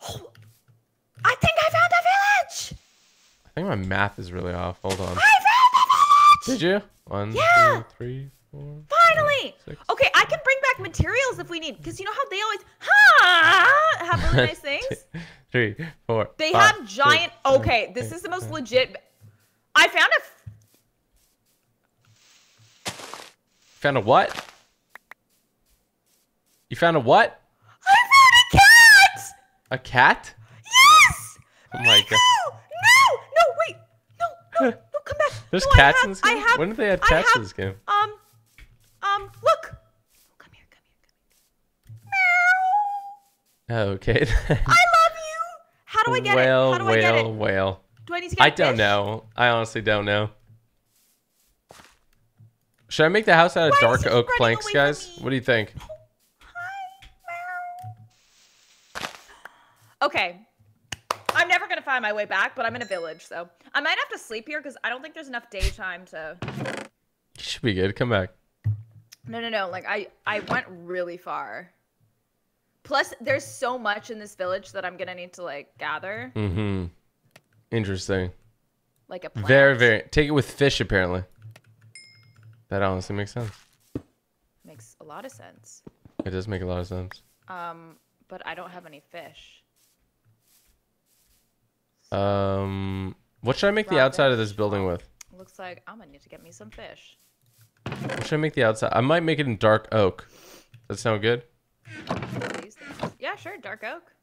Oh, I think I found a village! I think my math is really off. Hold on. I Did you? One, yeah. two, three, four. Finally! Five, six, okay, I can bring back materials if we need, because you know how they always huh, have really nice things? two, three, four. They five, have giant. Two, okay, three, this three, is the most five. legit. I found a. Found a what? You found a what? I found a cat! A cat? Yes! Oh Miku! my god. No! No, wait! No, no! Come back. There's no, cats have, in this game? Have, when did they have cats have, in this game? Um, um, look. Oh, come here, come here, come here. Meow. Okay. I love you. How do I get whale, it? How do whale, I get it? Whale, Do I need to get I don't fish? know. I honestly don't know. Should I make the house out of Why dark oak planks, guys? What do you think? Hi, meow. Okay. I'm never going to find my way back, but I'm in a village, so I might have to sleep here because I don't think there's enough daytime to... You should be good. Come back. No, no, no. Like, I, I went really far. Plus, there's so much in this village that I'm going to need to, like, gather. Mm-hmm. Interesting. Like a plant. Very, very... Take it with fish, apparently. That honestly makes sense. Makes a lot of sense. It does make a lot of sense. Um, but I don't have any fish. Um, what should I make Robin. the outside of this building with? Looks like I'm gonna need to get me some fish. What should I make the outside? I might make it in dark oak. Does that sound good? Yeah, sure, dark oak.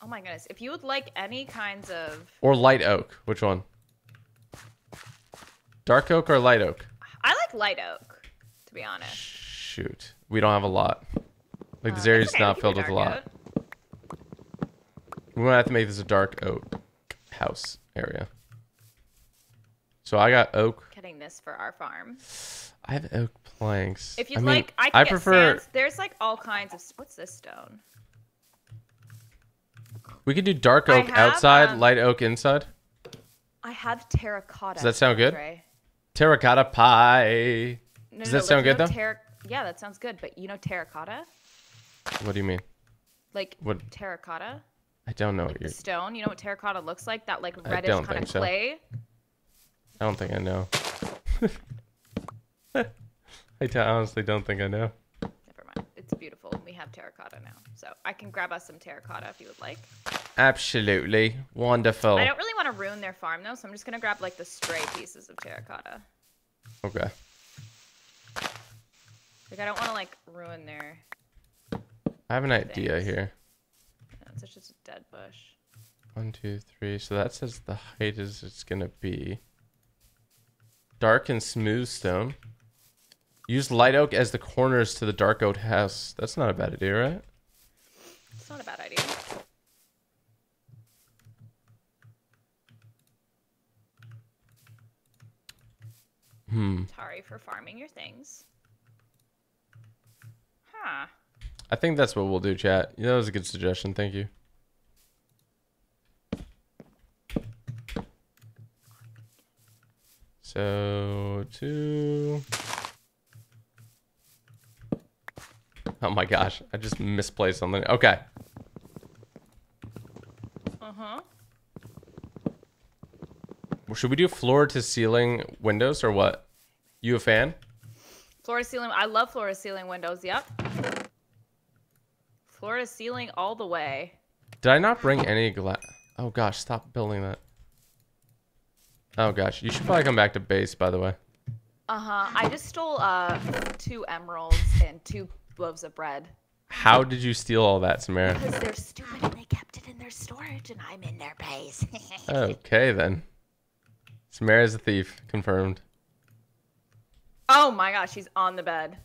Oh my goodness, if you would like any kinds of... Or light oak, which one? Dark oak or light oak? I like light oak, to be honest. Shoot. We don't have a lot. Like, this uh, area's okay, not filled with a lot. Oak. We're going to have to make this a dark oak house area. So I got oak. Cutting this for our farm. I have oak planks. If you'd I mean, like, I, can I get prefer. Sands. There's like all kinds of. What's this stone? We could do dark oak have, outside, um, light oak inside. I have terracotta. Does that sound good? Andre. Terracotta pie. No, Does no, that no, sound good though? Ter yeah, that sounds good. But you know terracotta? What do you mean? Like what? Terracotta? I don't know. Like what you're... Stone. You know what terracotta looks like? That like reddish kind of so. clay. I don't think I know. I honestly don't think I know. Never mind. It's beautiful. We have terracotta now. So I can grab us some terracotta if you would like. Absolutely. Wonderful. I don't really want to ruin their farm though, so I'm just going to grab like the stray pieces of terracotta. Okay. Like I don't want to like ruin their... I have an things. idea here. No, it's just a dead bush. One, two, three. So that says the height is it's going to be. Dark and smooth stone. Use light oak as the corners to the dark oak house. That's not a bad idea, right? It's not a bad idea. Hmm. Sorry for farming your things. Huh. I think that's what we'll do, chat. That was a good suggestion. Thank you. So two. Oh my gosh! I just misplaced something. Okay. Uh huh. Should we do floor to ceiling windows or what? You a fan? Floor to ceiling. I love floor to ceiling windows. Yep. Floor to ceiling all the way. Did I not bring any glass? Oh gosh! Stop building that. Oh gosh, you should probably come back to base, by the way. Uh-huh. I just stole uh two emeralds and two loaves of bread. How did you steal all that, Samir? Because they're stupid and they kept it in their storage and I'm in their base. Okay then. Samir is a thief, confirmed. Oh my gosh, he's on the bed.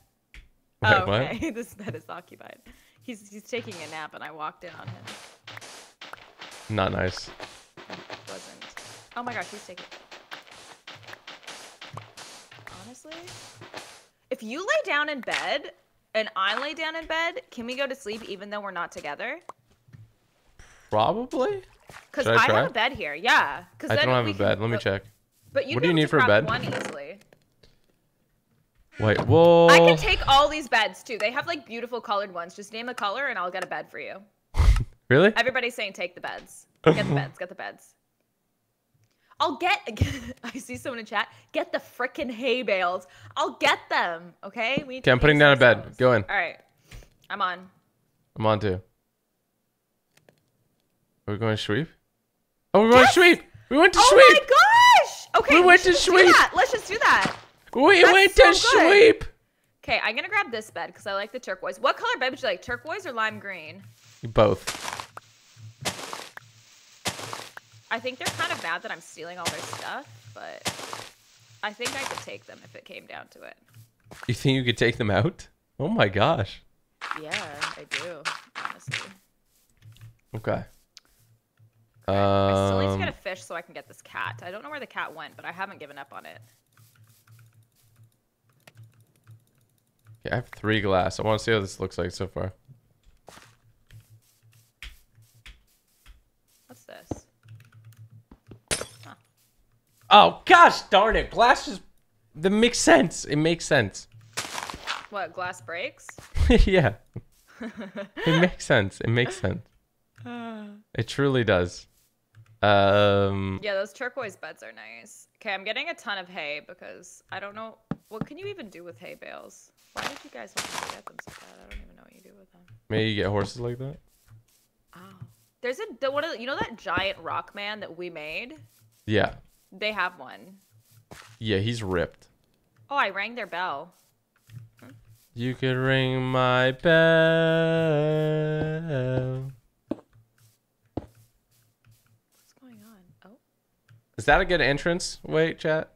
Wait, oh, okay. What? This bed is occupied. He's he's taking a nap and I walked in on him. Not nice. It wasn't. Oh my gosh, he's taking it. Honestly, if you lay down in bed and I lay down in bed, can we go to sleep even though we're not together? Probably. Because I, I have a bed here. Yeah. I then don't have a bed. Let me check. But you what do you need for a bed? One easily. Wait. Whoa. I can take all these beds too. They have like beautiful colored ones. Just name a color and I'll get a bed for you. Really? Everybody's saying take the beds. Get the beds. Get the beds. I'll get, I see someone in chat, get the frickin' hay bales. I'll get them, okay? We need okay, I'm putting down ourselves. a bed. Go in. All right. I'm on. I'm on too. Are we going to sweep? Oh, we yes! went to sweep. We went to oh sweep. Oh my gosh. Okay. We, we went to sweep. Let's just do that. We That's went so to good. sweep. Okay, I'm going to grab this bed because I like the turquoise. What color bed would you like? Turquoise or lime green? Both. I think they're kind of mad that I'm stealing all their stuff, but I think I could take them if it came down to it. You think you could take them out? Oh my gosh. Yeah, I do, honestly. Okay. Um, I still need to get a fish so I can get this cat. I don't know where the cat went, but I haven't given up on it. Okay, I have three glass. I want to see how this looks like so far. What's this? Oh, gosh darn it. Glass just... That makes sense. It makes sense. What, glass breaks? Yeah. It makes sense. It makes sense. It truly does. Um. Yeah, those turquoise beds are nice. Okay, I'm getting a ton of hay because I don't know... What can you even do with hay bales? Why did you guys want to get them so bad? I don't even know what you do with them. Maybe you get horses like that? Oh. There's a... The, what are, you know that giant rock man that we made? Yeah. They have one. Yeah, he's ripped. Oh, I rang their bell. You could ring my bell. What's going on? Oh. Is that a good entrance? Wait, chat.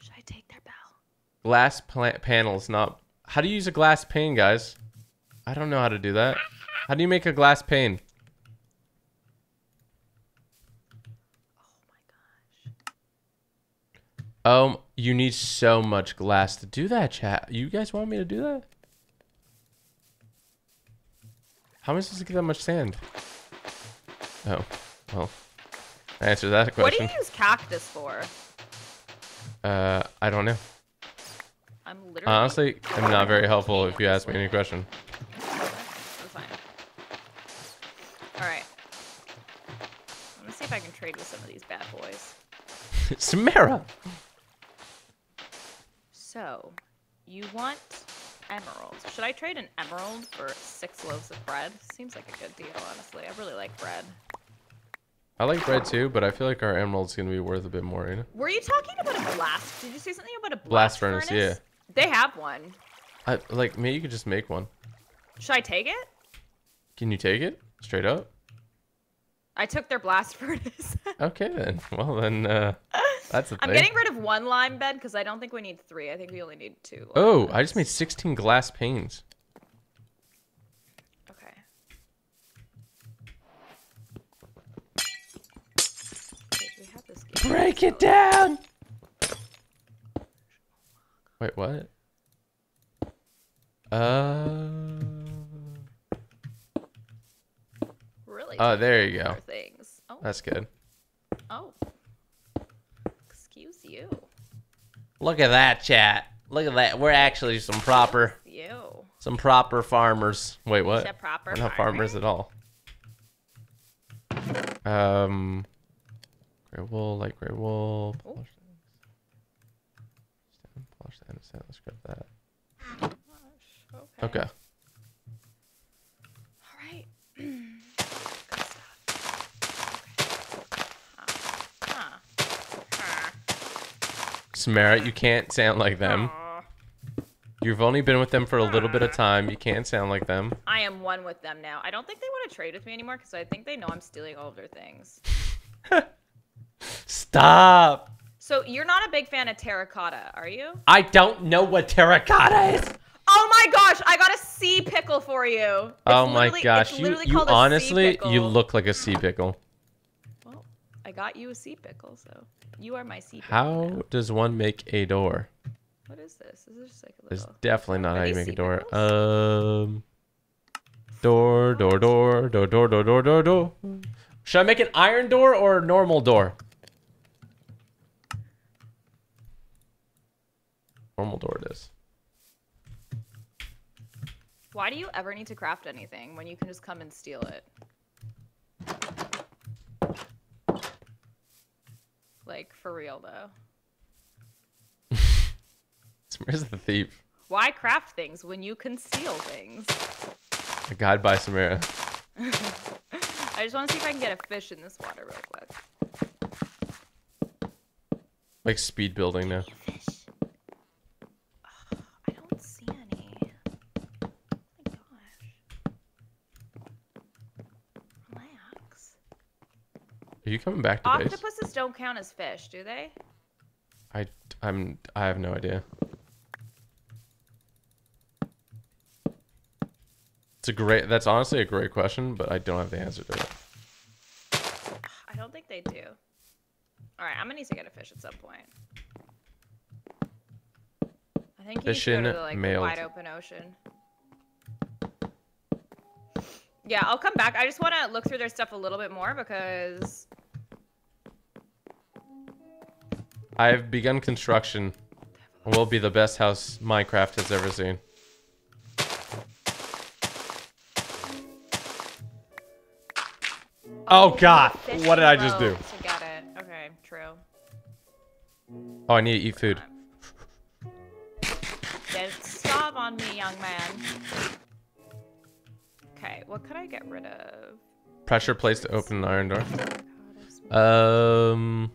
Should I take their bell? Glass panels, not... How do you use a glass pane, guys? I don't know how to do that. How do you make a glass pane? Oh my gosh. Um, you need so much glass to do that, chat. You guys want me to do that? How am I supposed to get that much sand? Oh, well. I answered that question. What do you use cactus for? Uh, I don't know. I'm literally... Honestly, I'm not very helpful if you ask me any question. That's fine. Alright. I'm gonna see if I can trade with some of these bad boys. Samara! So, you want emeralds. Should I trade an emerald for six loaves of bread? Seems like a good deal, honestly. I really like bread. I like bread too, but I feel like our emerald's gonna be worth a bit more, you know? Were you talking about a blast? Did you say something about a blast, blast furnace? furnace? Yeah. They have one. I, like, maybe you could just make one. Should I take it? Can you take it? Straight up? I took their blast furnace. Okay then. Well then, uh, that's the thing. I'm getting rid of one lime bed because I don't think we need three. I think we only need two. Oh, beds. I just made sixteen glass panes. Break it down! Wait, what? Uh... Really? Oh, there you go. Things. Oh. That's good. Oh. Excuse you. Look at that, chat. Look at that. We're actually some proper... Excuse you. Some proper farmers. Wait, what? Proper We're not farmer? farmers at all. Um... Gray wool, light gray wool. Polish sand, polish sand, sand. Let's grab that. Oh gosh, okay. Okay. All right. Good stuff. Okay. Huh. Huh. Huh. Samara, you can't sound like them. Aww. You've only been with them for a little bit of time. You can't sound like them. I am one with them now. I don't think they want to trade with me anymore because I think they know I'm stealing all of their things. Stop. So you're not a big fan of terracotta, are you? I don't know what terracotta is. Oh my gosh, I got a sea pickle for you. It's oh my gosh, it's you, you honestly, you look like a sea pickle. Well, I got you a sea pickle, so you are my sea pickle. How now. does one make a door? What is this? Is this just like a little... It's definitely not are how you make a door. Pickles? Um, door, door, door, door, door, door, door, door, door. Should I make an iron door or a normal door? Normal door it is. Why do you ever need to craft anything when you can just come and steal it? Like, for real, though. Samira's the thief. Why craft things when you can steal things? A guide by Samira. I just want to see if I can get a fish in this water real quick. Like speed building now. Oh, I don't see any. Oh my gosh. Relax. Are you coming back to base? Octopuses don't count as fish, do they? I I'm I have no idea. It's a great, that's honestly a great question, but I don't have the answer to it. I don't think they do. All right, I'm gonna need to get a fish at some point. I think you should go to the, like, wide open ocean. Yeah, I'll come back. I just want to look through their stuff a little bit more because I've begun construction. It will be the best house Minecraft has ever seen. Oh, oh god, what did I just do? To get it. Okay, true. Oh, I need to eat food. Don't starve on me, young man. Okay, what could I get rid of? Pressure place to open an iron door. Um.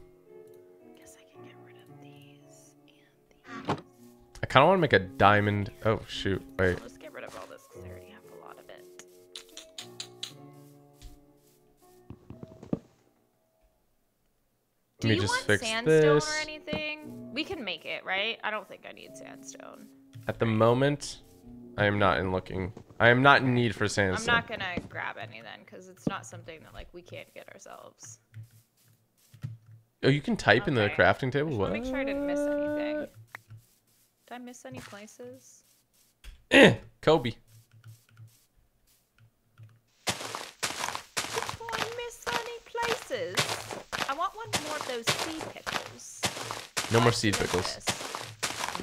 I guess I can get rid of these and these. I kind of want to make a diamond. Oh shoot, wait. Let's get rid of all this because I already have a lot of it. Do you want sandstone or anything? We can make it, right? I don't think I need sandstone. At the moment, I am not in looking. I am not in need for sandstone. I'm not going to grab any then, because it's not something that like we can't get ourselves. Oh, you can type okay. in the crafting table? I just want to make sure I didn't miss anything. Did I miss any places? Eh, Kobe. I want one more of those seed pickles. No more seed pickles.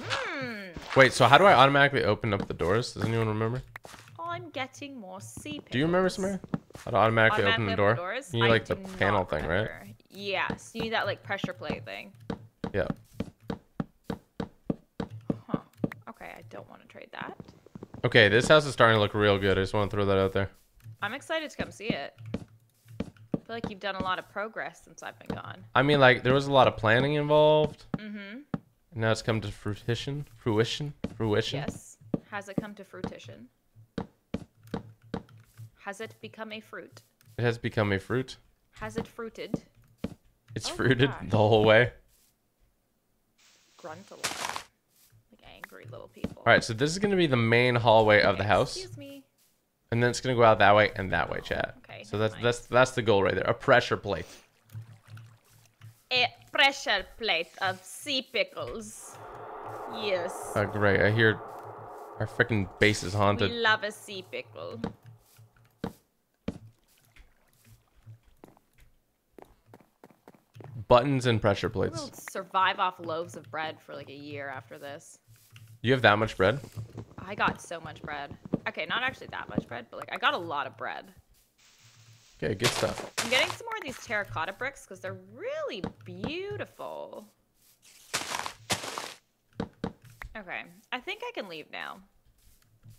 Mm. Wait, so how do I automatically open up the doors? Does anyone remember? I'm getting more seed pickles. Do you remember, Samir? How to automatically, automatically open the door? Doors? You need like I the panel thing, right? Yes, you need that like pressure plate thing. Yeah. Huh. Okay, I don't want to trade that. Okay, this house is starting to look real good. I just want to throw that out there. I'm excited to come see it. I feel like you've done a lot of progress since I've been gone. I mean, like, there was a lot of planning involved. Mm-hmm. Now it's come to fruition. Fruition. Fruition. Yes. Has it come to fruition? Has it become a fruit? It has become a fruit. Has it fruited? It's oh fruited the whole way. Grunt a lot. Like angry little people. All right, so this is going to be the main hallway okay, of the house. Excuse me. And then it's gonna go out that way and that way, chat. Okay. So that's nice. that's that's the goal right there. A pressure plate. A pressure plate of sea pickles. Yes. Oh great! I hear our freaking base is haunted. We love a sea pickle. Buttons and pressure plates. We'll survive off loaves of bread for like a year after this. You have that much bread? I got so much bread. Okay, not actually that much bread, but like I got a lot of bread. Okay, good stuff. I'm getting some more of these terracotta bricks because they're really beautiful. Okay, I think I can leave now.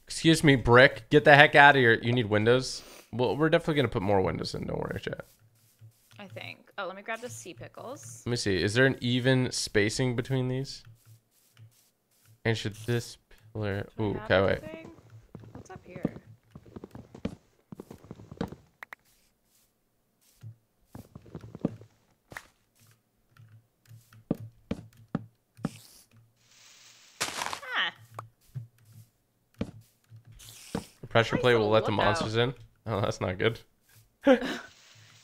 Excuse me, brick. Get the heck out of here. You need windows? Well, we're definitely going to put more windows in. Don't worry, chat. I think. Oh, let me grab the sea pickles. Let me see. Is there an even spacing between these? And should this... Ooh, okay, wait. Anything? What's up here? Ah. The pressure nice plate will let the monsters out. in. Oh, that's not good.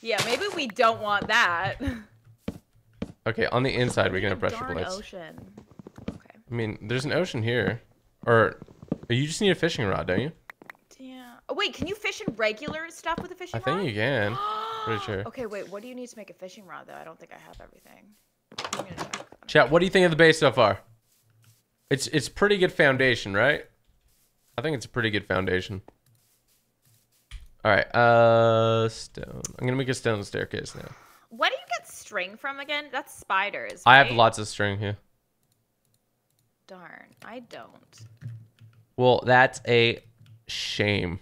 Yeah, maybe we don't want that. Okay, on the inside we can have pressure darn plates. Ocean. Okay. I mean, there's an ocean here. Or you just need a fishing rod, don't you? Yeah. Oh, wait, can you fish in regular stuff with a fishing rod? I think you can. Pretty sure. Okay, wait, what do you need to make a fishing rod, though? I don't think I have everything. I'm gonna check. Chat, what do you think of the base so far? It's it's pretty good foundation, right? I think it's a pretty good foundation. All right, uh, stone. I'm going to make a stone staircase now. Where do you get string from again? That's spiders, right? I have lots of string here. Darn, I don't. Well, that's a shame.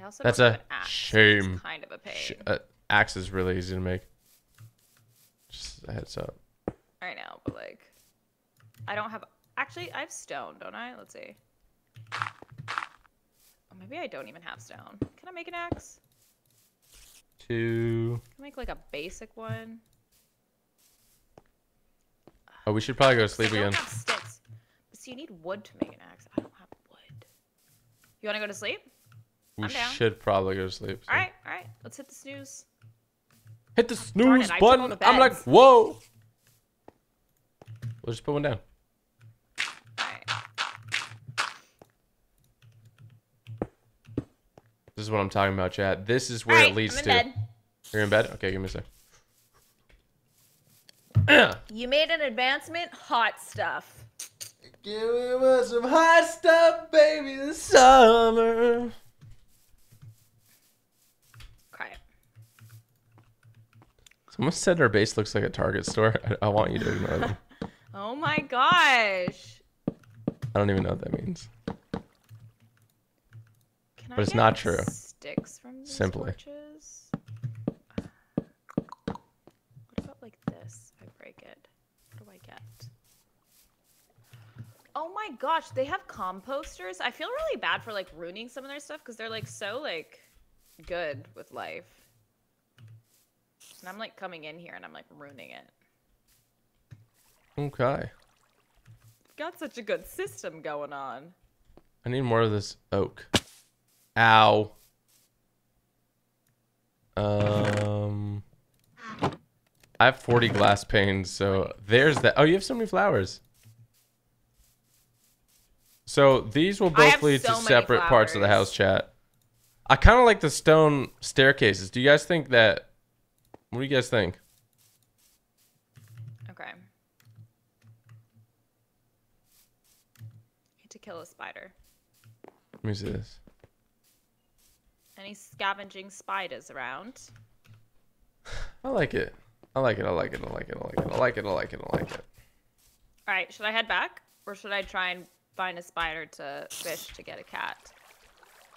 I also that's a axe, shame. It's kind of a pain. Sh uh, axe is really easy to make. Just a heads up. I know, but like, I don't have. Actually, I have stone, don't I? Let's see. Oh, maybe I don't even have stone. Can I make an axe? Two. Can I make like a basic one? Oh, we should probably go to sleep again. I don't have sticks. So you need wood to make an axe. I don't have wood. You want to go to sleep? We I'm down. should probably go to sleep. So. All right, all right. Let's hit the snooze. Hit the oh, snooze it, button. The I'm like, whoa. We'll just put one down. All right. This is what I'm talking about, chat. This is where right, it leads I'm in to. Bed. You're in bed? Okay, give me a sec. You made an advancement, hot stuff. Give me some hot stuff, baby, this summer. Quiet. Someone said our base looks like a Target store. I, I want you to ignore them. Oh my gosh. I don't even know what that means. Can but I it's get not true. Sticks from these Simply. Torches? Oh my gosh, they have composters. I feel really bad for like ruining some of their stuff because they're like so like good with life. And I'm like coming in here and I'm like ruining it. Okay. Got such a good system going on. I need more of this oak. Ow. Um, I have forty glass panes, so there's that. Oh, you have so many flowers. So these will both lead so to separate flowers. Parts of the house, chat. I kind of like the stone staircases. Do you guys think that? What do you guys think? Okay. I need to kill a spider. Let me see this. Any scavenging spiders around? I like it. I like it. I like it. I like it. I like it. I like it. I like it. I like it. All right. Should I head back, or should I try and find a spider to fish to get a cat?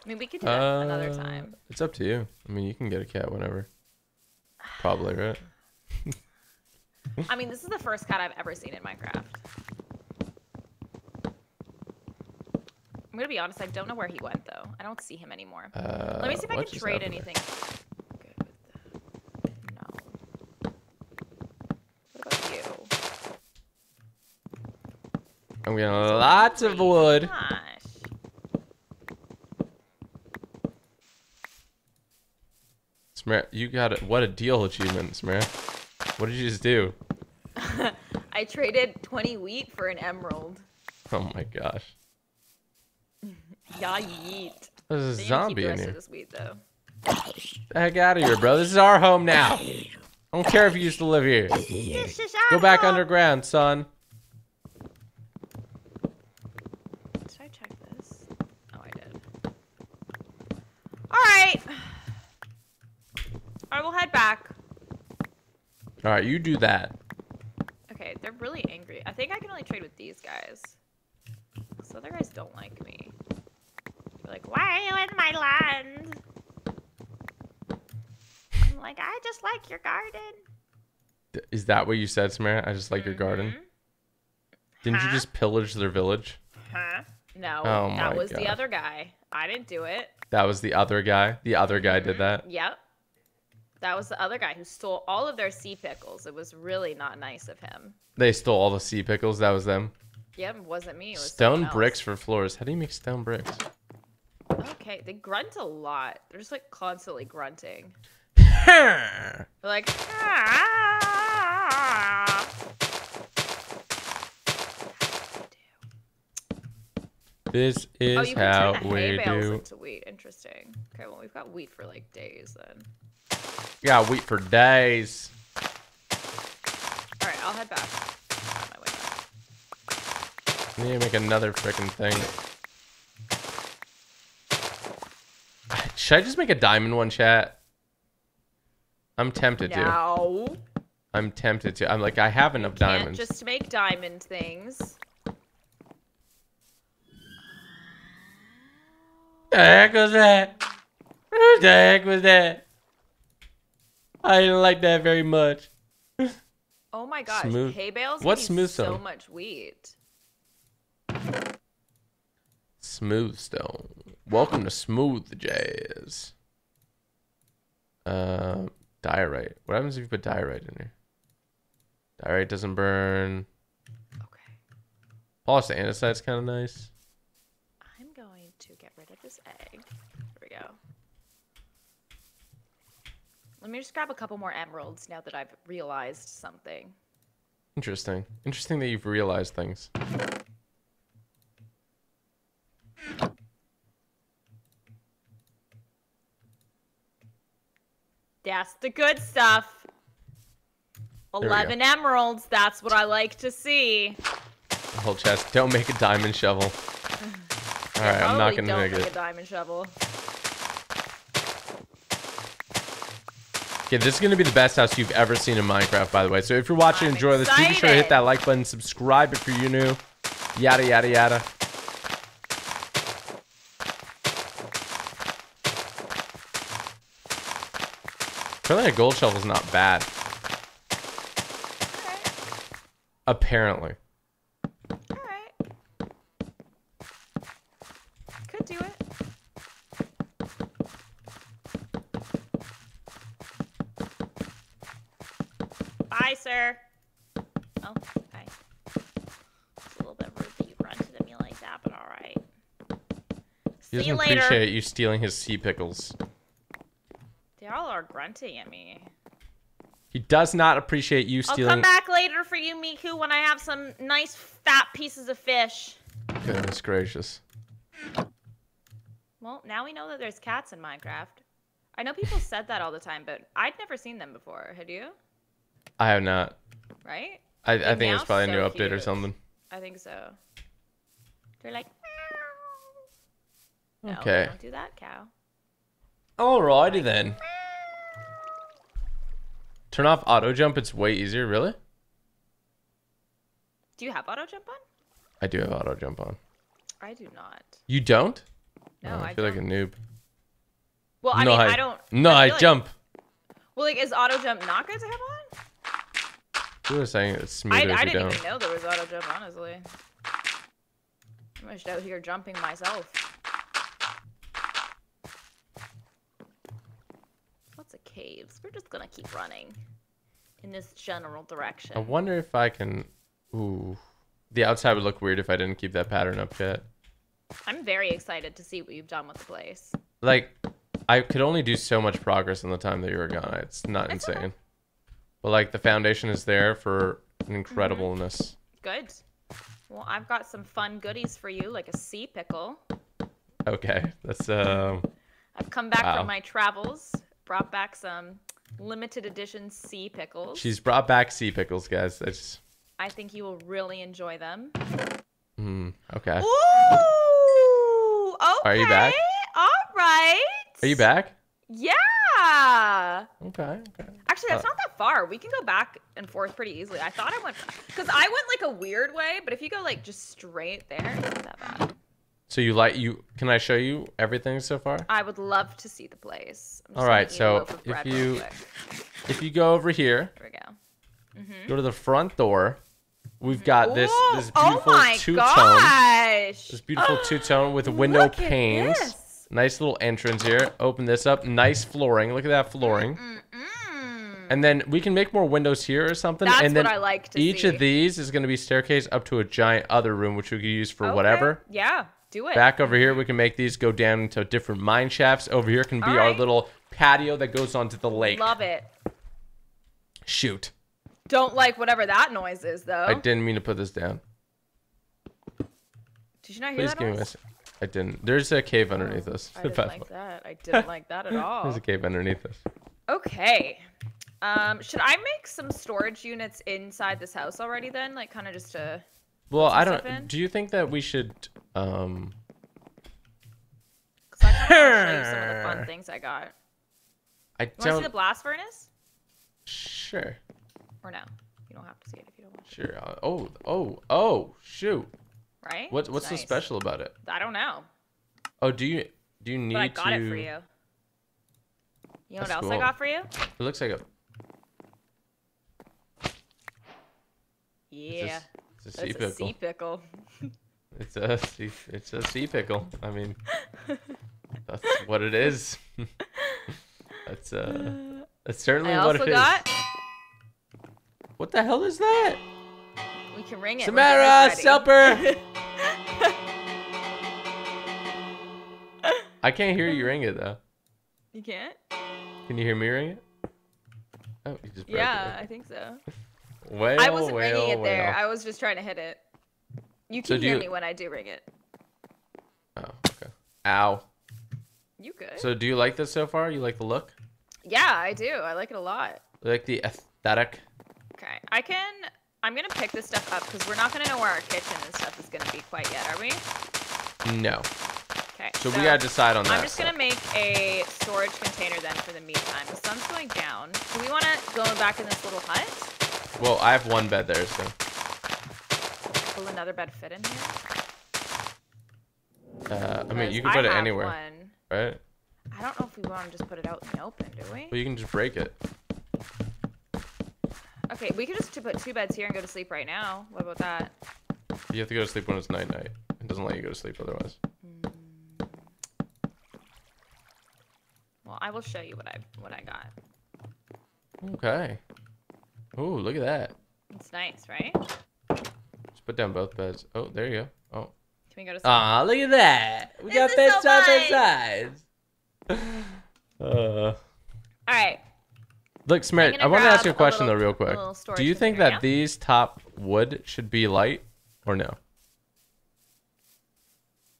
I mean, we could do that uh, another time. It's up to you. I mean, you can get a cat whenever. Probably, right? I mean, this is the first cat I've ever seen in Minecraft. I'm gonna be honest, I don't know where he went though. I don't see him anymore. Uh, Let me see if I can trade anything. Good with the... No. What about you? I'm getting oh, lots of wood. Gosh. Samir, you got a, what a deal achievement, Samir. What did you just do? I traded twenty wheat for an emerald. Oh my gosh. Yeah, yeet. There's a they zombie in here. Weed, the heck out of here, bro. This is our home now. I don't care if you used to live here. Go back home. Underground, son. Did I check this? Oh, I did. All right. I will head back. All right, you do that. Okay, they're really angry. I think I can only trade with these guys. These other guys don't like me. Like, why are you in my land? I'm like, I just like your garden. Is that what you said, Samir? I just like mm-hmm. your garden? Didn't huh? you just pillage their village? Huh? No, oh that was God. The other guy. I didn't do it. That was the other guy? The other guy mm-hmm. did that? Yep. That was the other guy who stole all of their sea pickles. It was really not nice of him. They stole all the sea pickles? That was them? Yep, it wasn't me. It was stone bricks for floors. How do you make stone bricks? Okay, they grunt a lot. They're just like constantly grunting. They're like, ah! This is oh, you can how turn the hay we bales do. Into wheat. Interesting. Okay, well we've got wheat for like days then. We got wheat for days. All right, I'll head back. On my way back. I need to make another freaking thing. Should I just make a diamond one, chat? I'm tempted to. No. I'm tempted to. I'm like, I have enough diamonds. Just make diamond things. The heck was that? What the heck was that? I didn't like that very much. Oh my gosh, smooth. Hay bales what smooth stone? So much wheat. Smooth stone. Welcome to Smooth Jazz. Uh, diorite. What happens if you put diorite in here? Diorite doesn't burn. Okay. Polished andesite's kind of nice. I'm going to get rid of this egg. There we go. Let me just grab a couple more emeralds now that I've realized something. Interesting. Interesting that you've realized things. That's the good stuff. Eleven emeralds. That's what I like to see. The whole chest. Don't make a diamond shovel. All right, I'm not gonna make it. Don't make a diamond shovel. Okay, this is gonna be the best house you've ever seen in Minecraft, by the way. So if you're watching, enjoy this. Be sure to hit that like button. Subscribe if you're new. Yada yada yada. Apparently a gold shovel is not bad. Alright. Apparently. Alright. Could do it. Bye, sir. Oh, hi. He doesn't appreciate you stealing his sea pickles. They all are grunting at me. He does not appreciate you stealing. I'll come back later for you, Miku, when I have some nice fat pieces of fish. Goodness gracious. Well, now we know that there's cats in Minecraft. I know people said that all the time, but I'd never seen them before. Had you? I have not. Right? I, I think it's probably so a new update cute. or something. I think so. They're like, meow. Okay. No, don't do that, cow. Alrighty then. Meow. Turn off auto jump. It's way easier, really. Do you have auto jump on? I do have auto jump on. I do not. You don't? No, oh, I, I feel don't. like a noob. Well, I no, mean, I, I don't. No, I, I like, jump. Well, like, is auto jump not good to have on? You were saying it's smoother. I, I didn't don't. even know there was auto jump, honestly. I'm just out here jumping myself. Lots of caves. We're just gonna keep running in this general direction. I wonder if I can. Ooh, the outside would look weird if I didn't keep that pattern up yet. I'm very excited to see what you've done with the place. Like, I could only do so much progress in the time that you were gone. It's not it's insane. Okay. But like, the foundation is there for incredibleness. Good. Well, I've got some fun goodies for you, like a sea pickle. Okay, that's um. I've come back wow. from my travels, brought back some limited edition sea pickles. She's brought back sea pickles, guys. I just. I think you will really enjoy them. Hmm. Okay. Ooh. Okay. Are you back? All right. Are you back? Yeah. Okay. Okay. Actually, that's uh, not that far. We can go back and forth pretty easily. I thought I went, because I went like a weird way, but if you go like just straight there, it's not that bad. So you like you? Can I show you everything so far? I would love to see the place. I'm just All right. So if you if you go over here, there we go. Mm-hmm. Go to the front door. We've got Ooh, this this beautiful oh two tone. This beautiful two tone with window panes. This. Nice little entrance here. Open this up. Nice flooring. Look at that flooring. Mm, mm, mm. And then we can make more windows here or something. That's and then what I like to each see. of these is going to be staircase up to a giant other room, which we could use for okay. whatever. Yeah, do it. Back over here, we can make these go down into different mine shafts. Over here can be right. our little patio that goes onto the lake. Love it. Shoot. Don't like whatever that noise is, though. I didn't mean to put this down. Did you not hear Please that give noise? Me a second. I didn't. There's a cave underneath us. I didn't like that. I didn't like that at all. There's a cave underneath us. Okay. Um, should I make some storage units inside this house already then? Like kind of just to... Well, I don't... In? Do you think that we should... Um... Because I kind of want to show you some of the fun things I got. I don't... You want to see the blast furnace? Sure. Or no? You don't have to see it if you don't want to. Sure. Uh, oh, oh, oh, shoot. Right? What, what's nice. so special about it? I don't know. Oh, do you do you need to... But I got to... it for you. You know That's what else cool. I got for you? It looks like a... Yeah. It's a, it's a sea That's pickle. It's a sea pickle. it's, a, it's a sea pickle. I mean... That's what it is. That's uh... That's certainly I what it got... is. What the hell is that? We can ring it. Samara, supper! I can't hear you ring it, though. You can't? Can you hear me ring it? Oh, you just broke yeah, it. Yeah, I think so. Well, I wasn't well, ringing it there. Well. I was just trying to hit it. You can so hear you... me when I do ring it. Oh, okay. Ow. You good. So do you like this so far? You like the look? Yeah, I do. I like it a lot. You like the aesthetic? Okay. I can... I'm gonna pick this stuff up because we're not gonna know where our kitchen and stuff is gonna be quite yet, are we? No. Okay. So, so we gotta decide on that. I'm just so. gonna make a storage container then for the meantime. The sun's going down. Do we wanna go back in this little hut? Well, I have one bed there, so. Will another bed fit in here? Uh, I mean, you can put I it have anywhere, one. right? I don't know if we want to just put it out in the open, do we? Well, you can just break it. Okay, we could just put two beds here and go to sleep right now. What about that? You have to go to sleep when it's night-night. It doesn't let you go to sleep otherwise. Mm. Well, I will show you what I what I got. Okay. Ooh, look at that. It's nice, right? Just put down both beds. Oh, there you go. Oh. Can we go to sleep? Aw, look at that. We this got bedtime so outside. uh. Alright. Look, Samir, I want to ask you a question, a little, though, real quick. Do you think that now? these top wood should be light or no?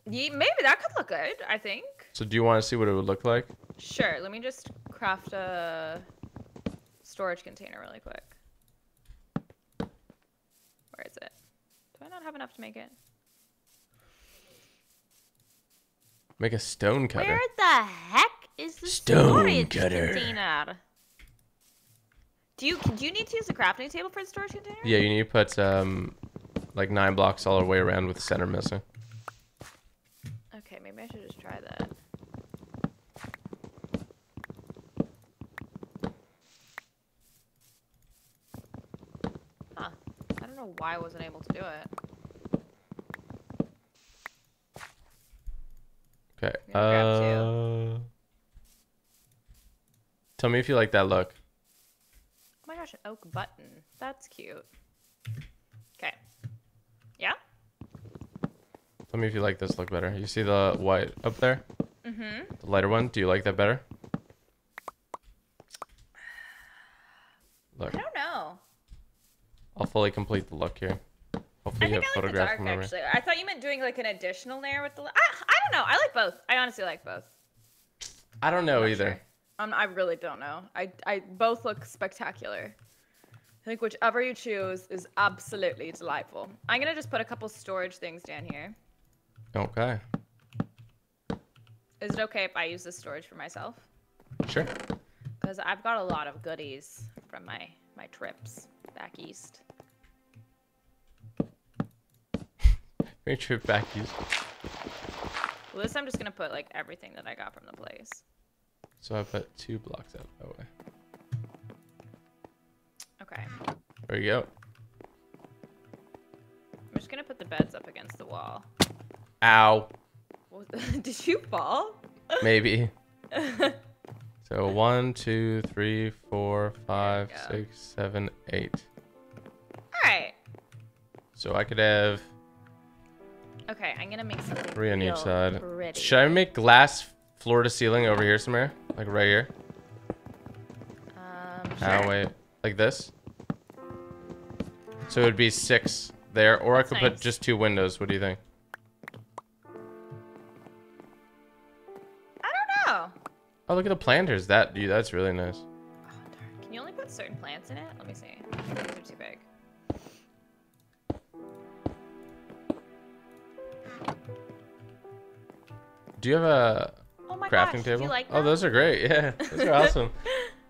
Yeah, maybe that could look good, I think. So do you want to see what it would look like? Sure. Let me just craft a storage container really quick. Where is it? Do I not have enough to make it? Make a stone cutter. Where the heck is the stone cutter container? Do you do you need to use a crafting table for the storage container? Yeah, you need to put um, like nine blocks all the way around with the center missing. Okay, maybe I should just try that. Huh? I don't know why I wasn't able to do it. Okay. Uh. Tell me if you like that look. Oh my gosh, an oak button. That's cute. Okay. Yeah? Tell me if you like this look better. You see the white up there? Mm-hmm. The lighter one? Do you like that better? Look. I don't know. I'll fully complete the look here. Hopefully you have I photograph like the dark, actually. I thought you meant doing like an additional layer with the... I, I don't know. I like both. I honestly like both. I don't know either. Sure. Um, I really don't know. I, I both look spectacular. I think whichever you choose is absolutely delightful. I'm gonna just put a couple storage things down here. Okay. Is it okay if I use this storage for myself? Sure. Because I've got a lot of goodies from my my trips back east. Your trip back east. Well, this I'm just gonna put like everything that I got from the place. So I put two blocks out that way. Okay. There you go. I'm just gonna put the beds up against the wall. Ow. Did you fall? Maybe. So one, two, three, four, five, six, seven, eight. All right. So I could have. Okay, I'm gonna make something. Three on each side. Pretty. Should I make glass floor to ceiling over here somewhere? Like right here. Um, sure. Oh, wait. Like this? So it would be six there, or That's I could nice. put just two windows. What do you think? I don't know. Oh, look at the planters. That, dude, that's really nice. Oh, darn. Can you only put certain plants in it? Let me see. These are too big. Do you have a... Oh crafting gosh, table. Like oh, those are great. Yeah, those are awesome.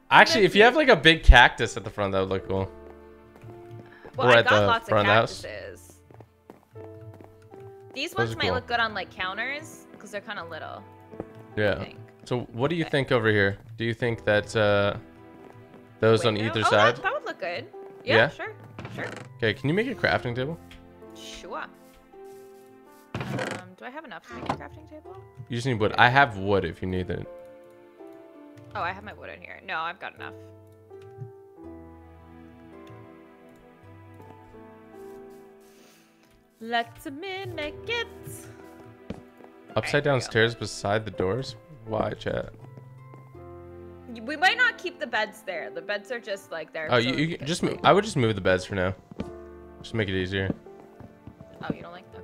Actually, if you have like a big cactus at the front, that would look cool. Well, or I at got the lots front of cactuses. House. These ones might cool. look good on like counters because they're kind of little. Yeah. So, what do you okay. think over here? Do you think that uh, those Window? on either oh, side? That, that would look good. Yeah, yeah. Sure. Sure. Okay. Can you make a crafting table? Sure. Um, do I have enough to make a crafting table? You just need wood. I have wood if you need it. Oh, I have my wood in here. No, I've got enough. Let's mimic it. Upside down stairs beside the doors? Why, chat? We might not keep the beds there. The beds are just like there. Oh, you, you just move. I would just move the beds for now. Just make it easier. Oh, you don't like that?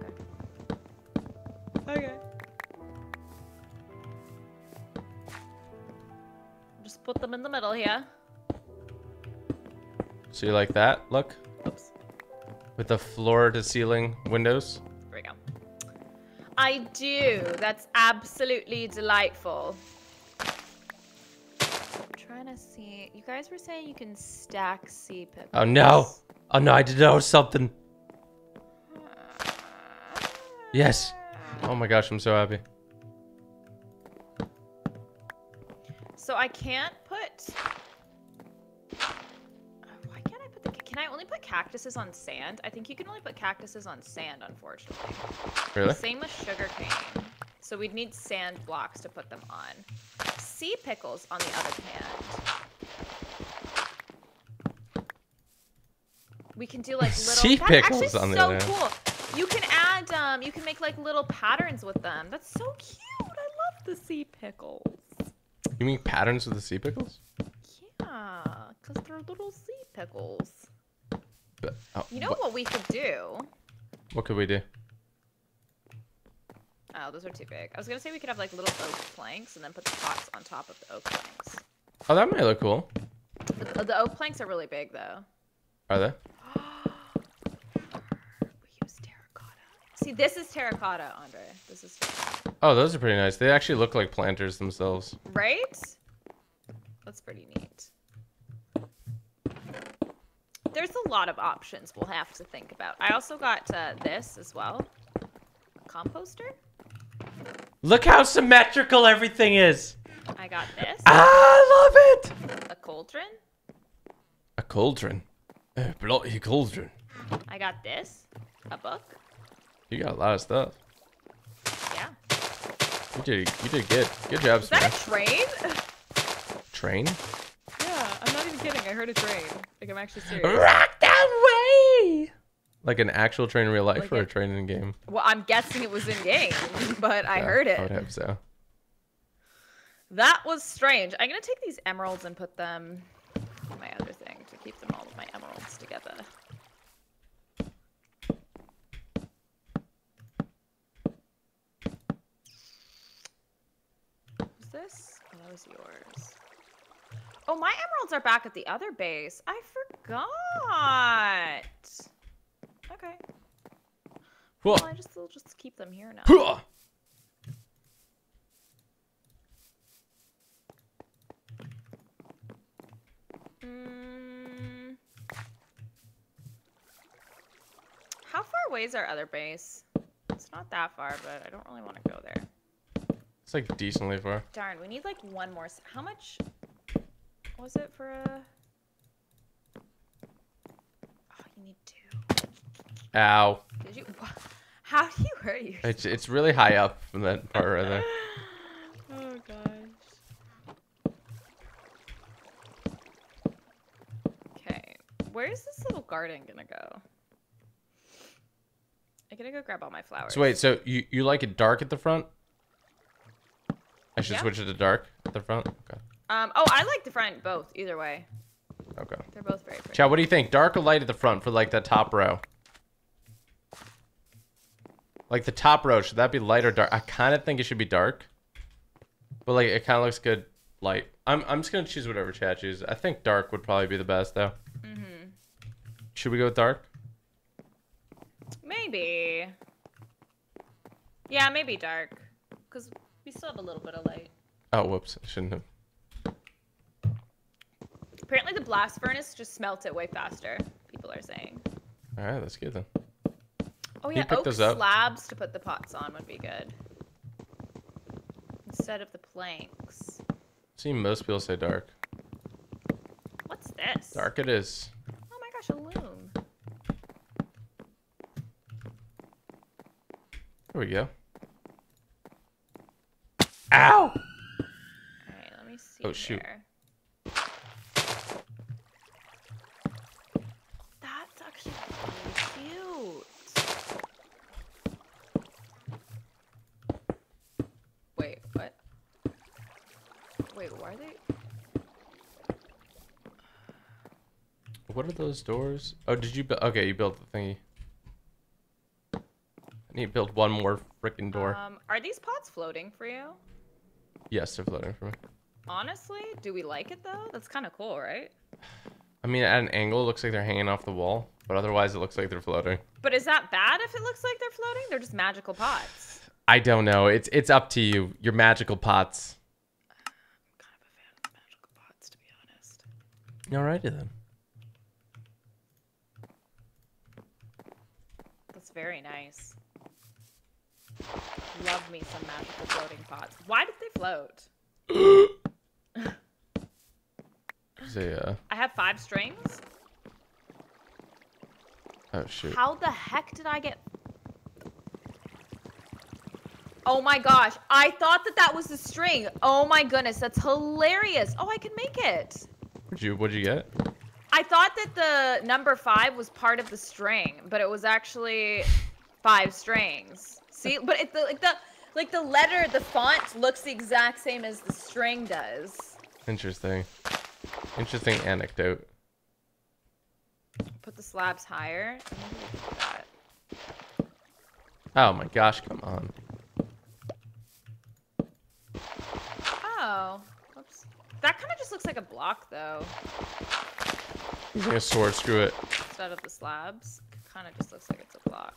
Okay. Okay. Just put them in the middle here. So you like that look? Oops. With the floor to ceiling windows? There we go. I do. That's absolutely delightful. I'm trying to see. You guys were saying you can stack sea pippins. Oh no. Oh no, I did know something. Yes. Oh my gosh, I'm so happy. So I can't put... Why can't I put the... Can I only put cactuses on sand? I think you can only put cactuses on sand, unfortunately. Really? Same with sugarcane. So we'd need sand blocks to put them on. Sea pickles, on the other hand. We can do like little... Sea pickles on the other hand. That's actually so cool. You can add, um, you can make like little patterns with them. That's so cute. I love the sea pickles. You mean patterns with the sea pickles? Yeah, because they're little sea pickles. But, oh, you know what? what we could do? What could we do? Oh, those are too big. I was going to say we could have like little oak planks and then put the pots on top of the oak planks. Oh, that might look cool. The, the oak planks are really big though. Are they? See, this is terracotta, Andre. This is terracotta. Oh, those are pretty nice. They actually look like planters themselves. Right? That's pretty neat. There's a lot of options we'll have to think about. I also got uh, this as well. A composter. Look how symmetrical everything is. I got this. I love it. A cauldron. A cauldron. A bloody cauldron. I got this. A book. You got a lot of stuff. Yeah. You did. You did good. Good job. Is that a train? Train? Yeah, I'm not even kidding. I heard a train. Like I'm actually serious. Rock that way! Like an actual train in real life, like or a, a train in game? Well, I'm guessing it was in game, but I yeah, heard it. I would hope so. That was strange. I'm gonna take these emeralds and put them in my other thing to keep them all of my emeralds together. This? Oh, that was yours. Oh, my emeralds are back at the other base. I forgot. Okay. Whoa. Well, I just will just keep them here now. Whoa. Mm. How far away is our other base? It's not that far, but I don't really want to go there. It's like decently far. Darn, we need like one more. How much was it for a... Oh, you need two. Ow. Did you... How do you hurt yourself? It's, it's really high up from that part right there. Oh, gosh. Okay. Where is this little garden gonna go? I'm gonna go grab all my flowers. So wait, so you, you like it dark at the front? I should yeah. switch it to dark at the front. Okay. Um. Oh, I like the front both. Either way. Okay. They're both very pretty. Chad, what do you think? Dark or light at the front for like that top row? Like the top row, should that be light or dark? I kind of think it should be dark, but like it kind of looks good light. I'm I'm just gonna choose whatever Chad chooses. I think dark would probably be the best though. Mhm. Should we go with dark? Maybe. Yeah, maybe dark, cause. We still have a little bit of light. Oh, whoops. I shouldn't have. Apparently the blast furnace just smelts it way faster, people are saying. All right, that's good then. Oh, yeah, oak slabs to put the pots on would be good. Instead of the planks. See, most people say dark. What's this? Dark it is. Oh my gosh, a loom. There we go. Ow! Alright, let me see. Oh, shoot. There. That's actually really cute. Wait, what? Wait, why are they? What are those doors? Oh, did you build? Okay, you built the thingy. I need to build one more frickin' door. Um, are these pots floating for you? Yes, they're floating for me. Honestly, do we like it though? That's kind of cool, right? I mean, at an angle, it looks like they're hanging off the wall, but otherwise it looks like they're floating. But is that bad if it looks like they're floating? They're just magical pots. I don't know. It's it's up to you. Your magical pots. I'm kind of a fan of magical pots, to be honest. Alrighty then. That's very nice. Love me some magical floating pots. Why did they float? They, uh... I have five strings. Oh, shoot. How the heck did I get... Oh, my gosh. I thought that that was the string. Oh, my goodness. That's hilarious. Oh, I can make it. What'd you, what'd you get? I thought that the number five was part of the string, but it was actually... five strings. See, but it's the, like the like the letter, the font looks the exact same as the string does. Interesting, interesting anecdote. Put the slabs higher. Oh my gosh! Come on. Oh, oops. That kind of just looks like a block, though. He's gonna sword screw it. Instead of the slabs, it kind of just looks like it's a block.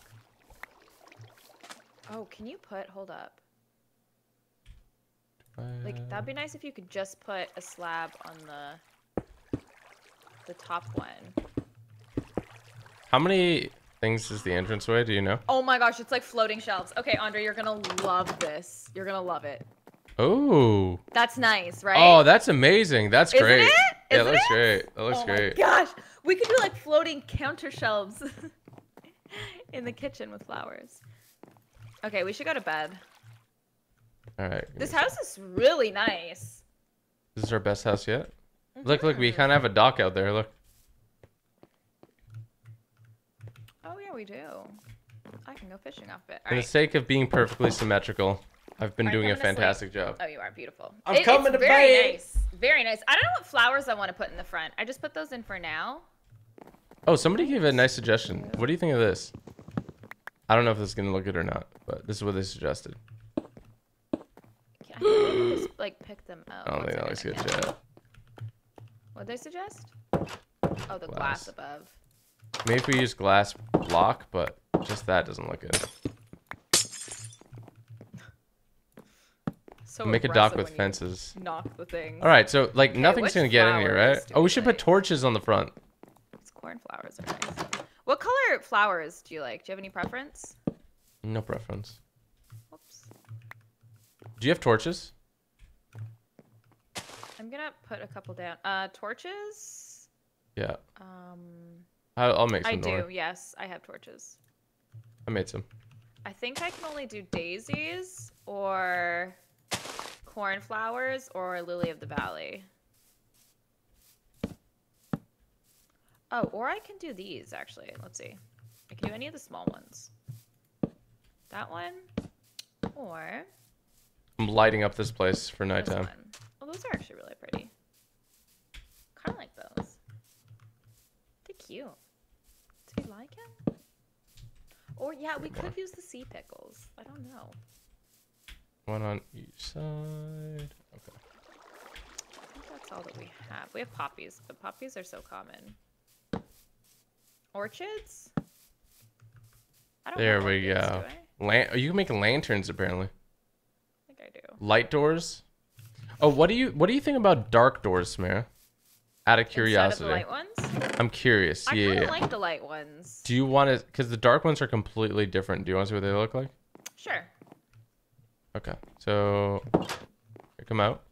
Oh, can you put? Hold up. Uh, like that'd be nice if you could just put a slab on the the top one. How many things is the entranceway? Do you know? Oh my gosh, it's like floating shelves. Okay, Andre, you're gonna love this. You're gonna love it. Oh. That's nice, right? Oh, that's amazing. That's Isn't great. It? Yeah, Isn't that looks it? great. That looks oh great. Oh my gosh, we could do like floating counter shelves in the kitchen with flowers. Okay, we should go to bed. All right. This house is really nice. This is our best house yet. Mm-hmm. Look, look, we kind of have a dock out there. Look. Oh yeah, we do. I can go fishing off it. All For right. the sake of being perfectly symmetrical, I've been are doing a fantastic job. Oh, you are beautiful. I'm it, coming to bed. Very nice. Very nice. I don't know what flowers I want to put in the front. I just put those in for now. Oh, somebody gave a nice suggestion. What do you think of this? I don't know if this is gonna look good or not, but this is what they suggested. I think just, like, pick them up. I don't think that looks good yet. What'd they suggest? Oh, the glass. glass above. Maybe we use glass block, but just that doesn't look good. So make a dock with fences. Knock the thing. All right, so like okay, nothing's gonna get in here, right? Oh, we should like? put torches on the front. These cornflowers are nice. What color flowers do you like? Do you have any preference? No preference. Oops. Do you have torches? I'm gonna put a couple down. Uh, torches. Yeah. Um. I'll, I'll make some. I do. More. Yes, I have torches. I made some. I think I can only do daisies or cornflowers or lily of the valley. Oh, or I can do these actually. Let's see. I can do any of the small ones. That one, or I'm lighting up this place for nighttime. Oh, those are actually really pretty. Kind of like those. They're cute. Do we like them? Or yeah, we could use the sea pickles. I don't know. One on each side. Okay. I think that's all that we have. We have poppies, but poppies are so common. Orchids? I don't there we orchids, go. Do Lan you can make lanterns apparently. I think I do. Light doors? Oh, what do you what do you think about dark doors, Samira? Out of curiosity. Instead of the light ones? I'm curious. I yeah. I kind of like the light ones. Do you want to? Because the dark ones are completely different. Do you want to see what they look like? Sure. Okay, so pick them out.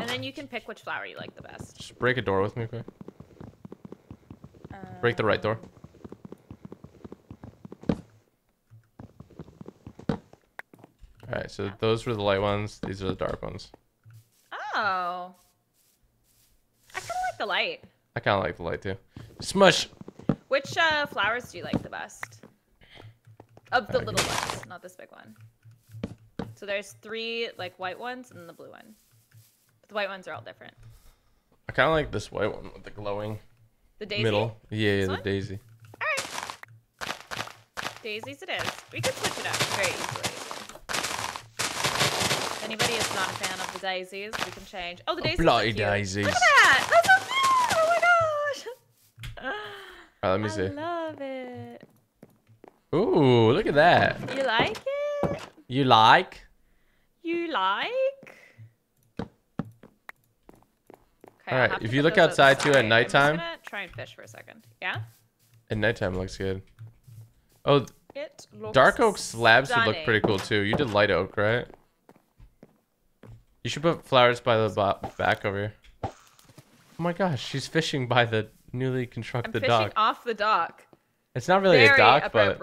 And then you can pick which flower you like the best. Just break a door with me, quick. Uh, break the right door. All right, so yeah. Those were the light ones. These are the dark ones. Oh. I kind of like the light. I kind of like the light, too. Smush. Which uh, flowers do you like the best? Of the little ones, not this big one. So there's three like white ones and the blue one. But the white ones are all different. I kind of like this white one with the glowing the daisy? middle. Yeah, yeah the one? daisy. All right. Daisies it is. We could switch it up very easily. If anybody is not a fan of the daisies, we can change. Oh, the daisies. Oh, bloody daisies. Look at that. That's so cute. Oh my gosh. All right, let me I see. I love it. Ooh, look at that. You like it? You like? You like? Okay, all right. If you look outside too at nighttime. I'm gonna try and fish for a second. Yeah. At nighttime looks good. Oh. It looks dark oak slabs stunning. would look pretty cool too. You did light oak, right? You should put flowers by the back over here. Oh my gosh, she's fishing by the newly constructed I'm fishing dock. Off the dock. It's not really Very a dock, but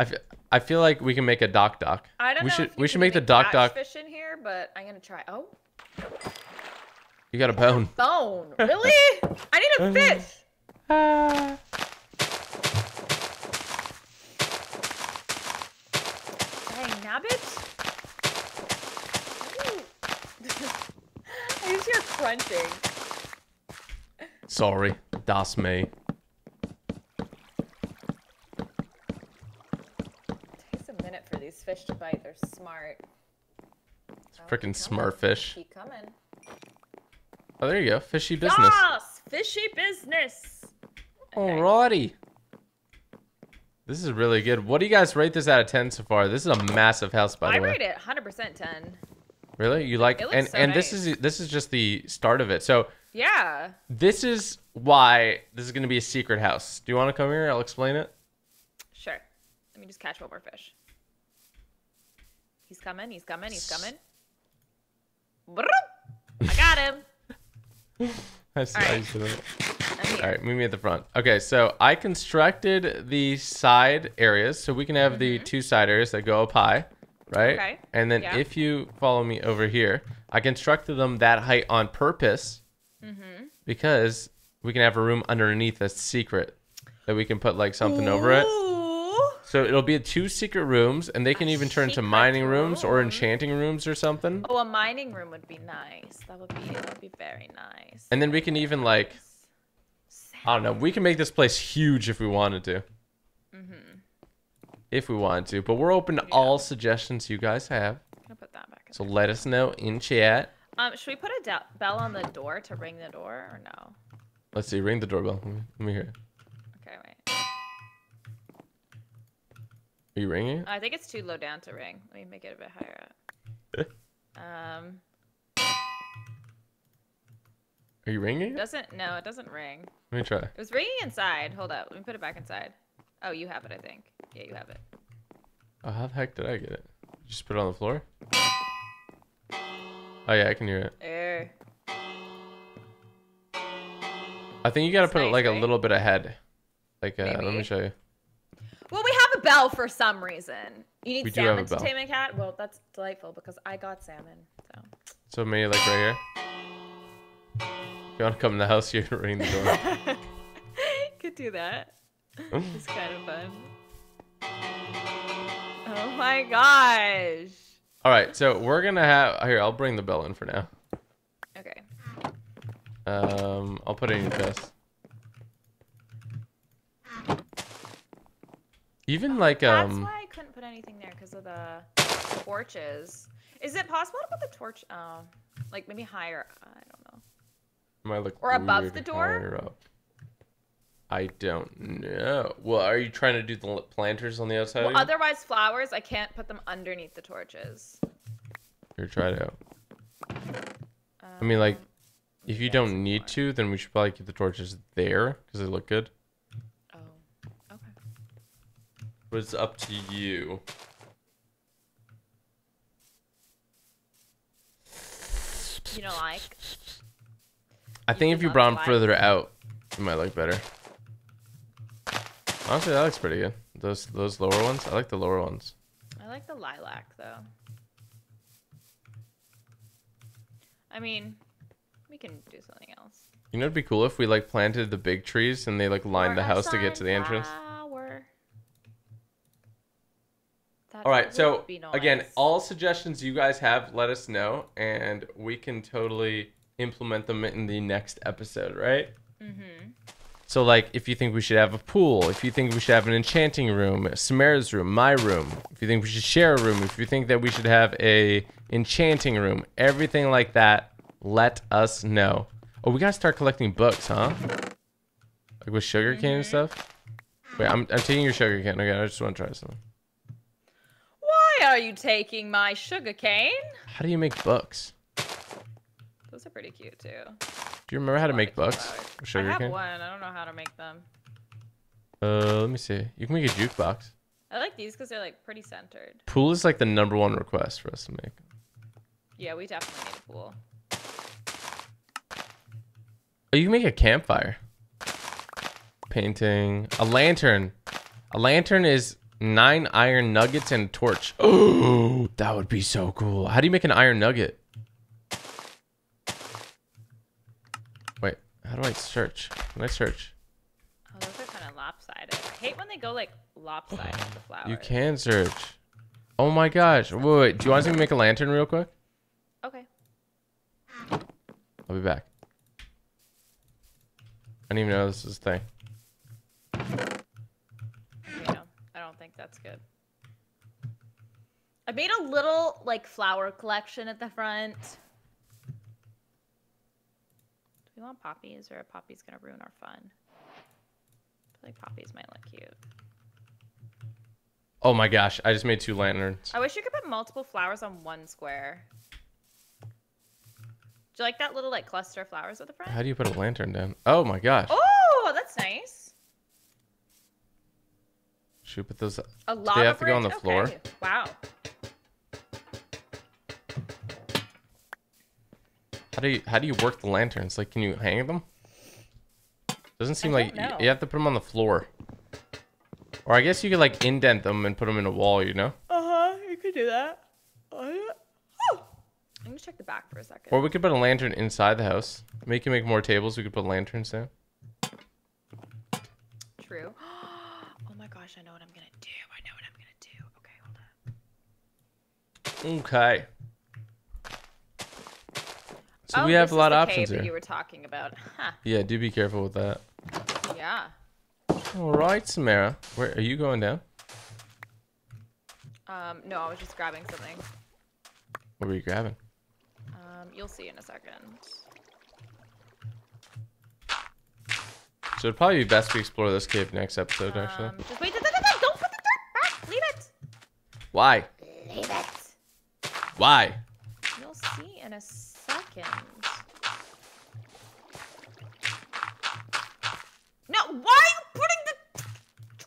I feel, I feel like we can make a dock dock. I don't we know. Should, if you we should make, make the dock dock fish in here, but I'm gonna try. Oh. You got a bone. A bone, really? I need a fish. Ah. Nabbit? I just hear crunching. Sorry, that's me. Takes a minute for these fish to bite. They're smart. It's oh, freaking smart fish. Keep coming. Oh, there you go. Fishy business. Yes! Fishy business! Okay. Alrighty. This is really good. What do you guys rate this out of ten so far? This is a massive house, by the way. I rate it one hundred percent ten. Really? You like it? Looks and so and nice. this is this is just the start of it. So yeah. This is why this is going to be a secret house. Do you want to come here? I'll explain it. Sure. Let me just catch one more fish. He's coming. He's coming. He's coming. I got him. That's nice. All right. All right, meet me at the front. Okay, so I constructed the side areas, so we can have mm-hmm. the two side areas that go up high, right? Okay. And then yeah. if you follow me over here, I constructed them that height on purpose mm-hmm. because we can have a room underneath that's secret that we can put like something Ooh. over it. So it'll be two secret rooms, and they can a even turn into mining rooms room. or enchanting rooms or something. Oh, a mining room would be nice. That would be, that would be very nice. And then we can even like, I don't know, we can make this place huge if we wanted to. Mm-hmm. If we wanted to, but we're open to yeah. all suggestions you guys have. I'm gonna put that back in so there. Let us know in chat. Um, should we put a bell on the door to ring the door or no? Let's see, ring the doorbell. Let me, let me hear it. Are you ringing? I think it's too low down to ring. Let me make it a bit higher up. um. Are you ringing? It doesn't. No, it doesn't ring. Let me try. It was ringing inside. Hold up. Let me put it back inside. Oh, you have it, I think. Yeah, you have it. Oh, how the heck did I get it? You just put it on the floor? Oh, yeah, I can hear it. Air. I think you gotta That's put nice, it like right? a little bit ahead. Like, uh, let me show you. Well, we have a bell for some reason. You need we salmon to tame a cat? Well, that's delightful because I got salmon. So, so maybe like right here? You want to come in the house here and ring the door? Could do that. It's kind of fun. Oh my gosh. All right, so we're going to have... Here, I'll bring the bell in for now. Okay. Um, I'll put it in your chest. Even like um. That's why I couldn't put anything there because of the torches. Is it possible to put the torch? Um, uh, like maybe higher. I don't know. Might look or above the door. I don't know. Well, are you trying to do the planters on the outside? Well, otherwise flowers. I can't put them underneath the torches. Here, try it out. Um, I mean, like, if you don't need to, then we should probably keep the torches there because they look good. But it's up to you. You know, like. I think if you brought them further out, it might look better. Honestly, that looks pretty good. Those those lower ones, I like the lower ones. I like the lilac though. I mean, we can do something else. You know, it'd be cool if we like planted the big trees and they like lined the house to get to the entrance. All right, so again, all suggestions you guys have, let us know, and we can totally implement them in the next episode, right? Mm-hmm. So, like, if you think we should have a pool, if you think we should have an enchanting room, Samira's room, my room, if you think we should share a room, if you think that we should have a enchanting room, everything like that, let us know. Oh, we gotta start collecting books, huh? Like with sugar cane mm-hmm. and stuff. Wait, I'm I'm taking your sugar cane. Okay, I just want to try something. Why are you taking my sugar cane? How do you make books? Those are pretty cute too. Do you remember how to make books? Sugar I have cane? one. I don't know how to make them. Uh, let me see. You can make a jukebox. I like these because they're like pretty centered. Pool is like the number one request for us to make. Yeah, we definitely need a pool. Oh, you can make a campfire. Painting. A lantern. A lantern is... Nine iron nuggets and a torch. Oh, that would be so cool. How do you make an iron nugget? Wait, how do I search? Can I search? Oh, those are kind of lopsided. I hate when they go like lopsided with the flowers. You can search. Oh my gosh. Wait, wait, do you want to make a lantern real quick? Okay. I'll be back. I didn't even know this was a thing. Yeah, I don't think that's good. I made a little, like, flower collection at the front. Do we want poppies, or a poppy's gonna ruin our fun? I feel like poppies might look cute. Oh my gosh, I just made two lanterns. I wish you could put multiple flowers on one square. Do you like that little, like, cluster of flowers at the front? How do you put a lantern down? Oh my gosh. Oh, that's nice. Should we put those? A lava do they have bridge? To go on the okay. floor? Wow. How do you how do you work the lanterns? Like, can you hang them? Doesn't seem I like you, you have to put them on the floor. Or I guess you could, like, indent them and put them in a wall, you know? Uh-huh, you could do that. Oh. I'm gonna check the back for a second. Or we could put a lantern inside the house. We can make more tables. We could put lanterns down. True. Oh my gosh, I know what I'm gonna do. I know what I'm gonna do. Okay, hold up. Okay. So oh, we have a lot of options here. That you were talking about. Huh. Yeah, do be careful with that. Yeah. All right, Samara. Where are you going down? Um, no, I was just grabbing something. What were you grabbing? Um, you'll see in a second. So it'd probably be best to explore this cave next episode, um, actually. Just wait, don't put the dirt back. Leave it. Why? Leave it. Why? You'll see in a second. No, why?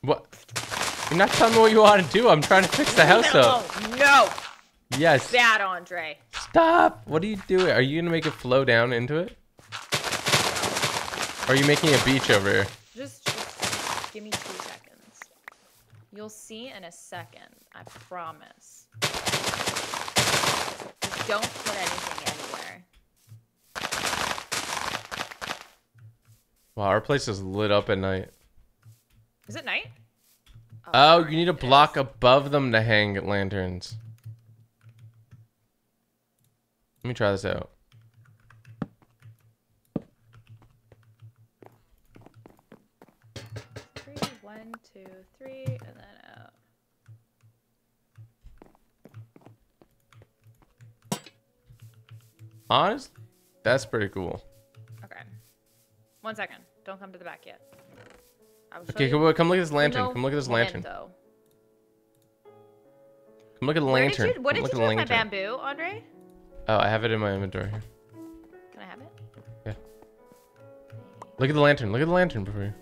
What? You're not telling me what you want to do. I'm trying to fix the house no, up. No. Yes. Bad, Andre. Stop. What are you doing? Are you going to make it flow down into it? Or are you making a beach over here? Just, just give me two seconds. You'll see in a second. I promise. Just don't put anything anywhere. Wow, our place is lit up at night. Is it night? Oh, oh you need a block is. above them to hang lanterns. Let me try this out. Three, one, two, three, and then out. Honestly, that's pretty cool. Okay. One second. Don't come to the back yet. Okay, come, come look at this lantern. No come look at this lantern. Wind, come look at the lantern. Did you, what come did you do with my bamboo, Andre? Oh, I have it in my inventory here. Can I have it? Yeah. Look at the lantern. Look at the lantern before you.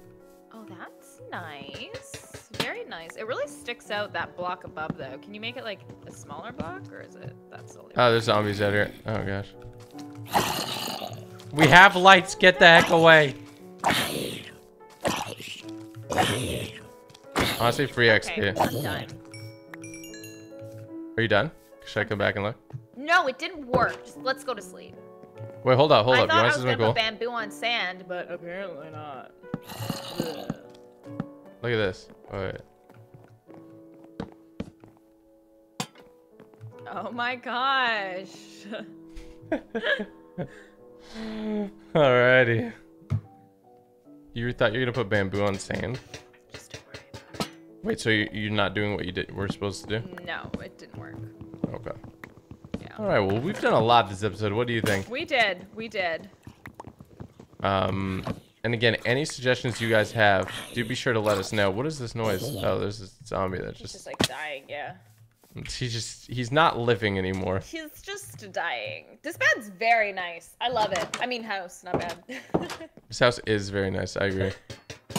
Oh, that's nice. Very nice. It really sticks out that block above, though. Can you make it like a smaller block, or is it that's only? Oh, there's zombies out here. Oh gosh. We have lights. Get the heck away. Honestly, free okay, X P. I'm done. Are you done? Should I come back and look? No, it didn't work. Just let's go to sleep. Wait, hold up, hold I up. Thought you I was gonna cool? put bamboo on sand, but apparently not. Ugh. Look at this. All right. Oh my gosh. Alrighty. You thought you were gonna put bamboo on sand? Just don't worry about it. Wait, so you, you're not doing what you did? We're supposed to do? No, it didn't work. Okay. Yeah. All right. Well, we've done a lot this episode. What do you think? We did. We did. Um, and again, any suggestions you guys have, do be sure to let us know. What is this noise? Oh, there's this zombie that's just, just like dying. Yeah. He's just, he's not living anymore. He's just dying. This bed's very nice. I love it. I mean, house, not bad. This house is very nice. I agree.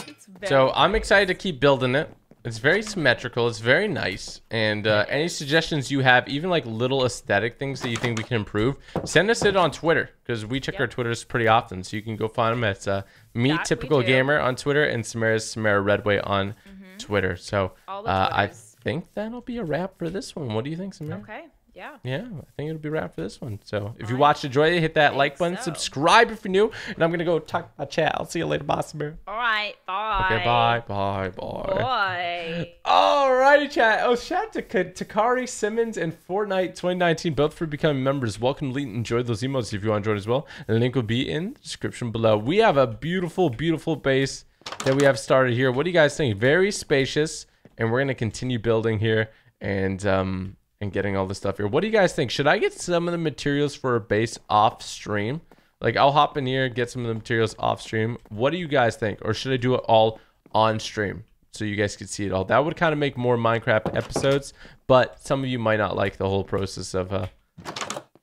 It's very so nice. I'm excited to keep building it. It's very symmetrical. It's very nice. And uh, any suggestions you have, even like little aesthetic things that you think we can improve, send us it on Twitter, because we check yep. our Twitters pretty often. So you can go find them at uh, me, that Typical Gamer on Twitter, and Samara's Samara Redway on mm-hmm. Twitter. So uh, I think that'll be a wrap for this one. What do you think, Samir? Okay, Yeah. Yeah, I think it'll be wrapped for this one. So if you watched, enjoy it, hit that like button, so. subscribe if you're new, and I'm going to go talk about chat. I'll see you later, boss, Samir. All right, bye. Okay, bye, bye, bye. Bye. All righty, chat. Oh, shout out to Takari Simmons and Fortnite twenty nineteen, both for becoming members. Welcome, Lee. Enjoy those emotes if you want to join as well. The link will be in the description below. We have a beautiful, beautiful base that we have started here. What do you guys think? Very spacious, and we're going to continue building here. And, um... and getting all this stuff here. What do you guys think? Should I get some of the materials for a base off stream? Like, I'll hop in here, get some of the materials off stream. What do you guys think? Or should I do it all on stream so you guys could see it all? That would kind of make more Minecraft episodes, but some of you might not like the whole process of uh,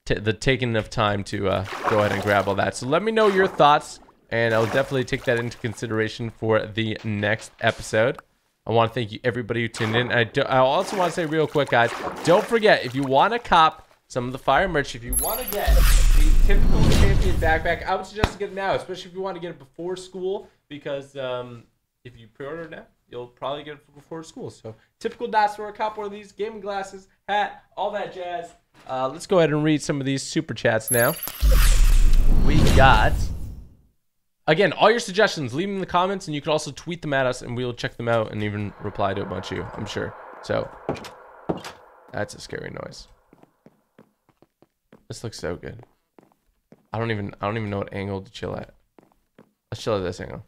t the taking of time to uh, go ahead and grab all that. So let me know your thoughts, and I'll definitely take that into consideration for the next episode. I want to thank you, everybody who tuned in. I, do, I also want to say real quick, guys, don't forget, if you want to cop some of the fire merch, if you want to get the typical champion backpack, I would suggest to get it now, especially if you want to get it before school, because um, if you pre-order now, you'll probably get it before school. So typical dot store, cop one of these, gaming glasses, hat, all that jazz. Uh, let's go ahead and read some of these super chats now. We got... Again, all your suggestions, leave them in the comments, and you can also tweet them at us, and we'll check them out and even reply to a bunch of you, I'm sure. So, that's a scary noise. This looks so good. I don't even, I don't even know what angle to chill at. Let's chill at this angle.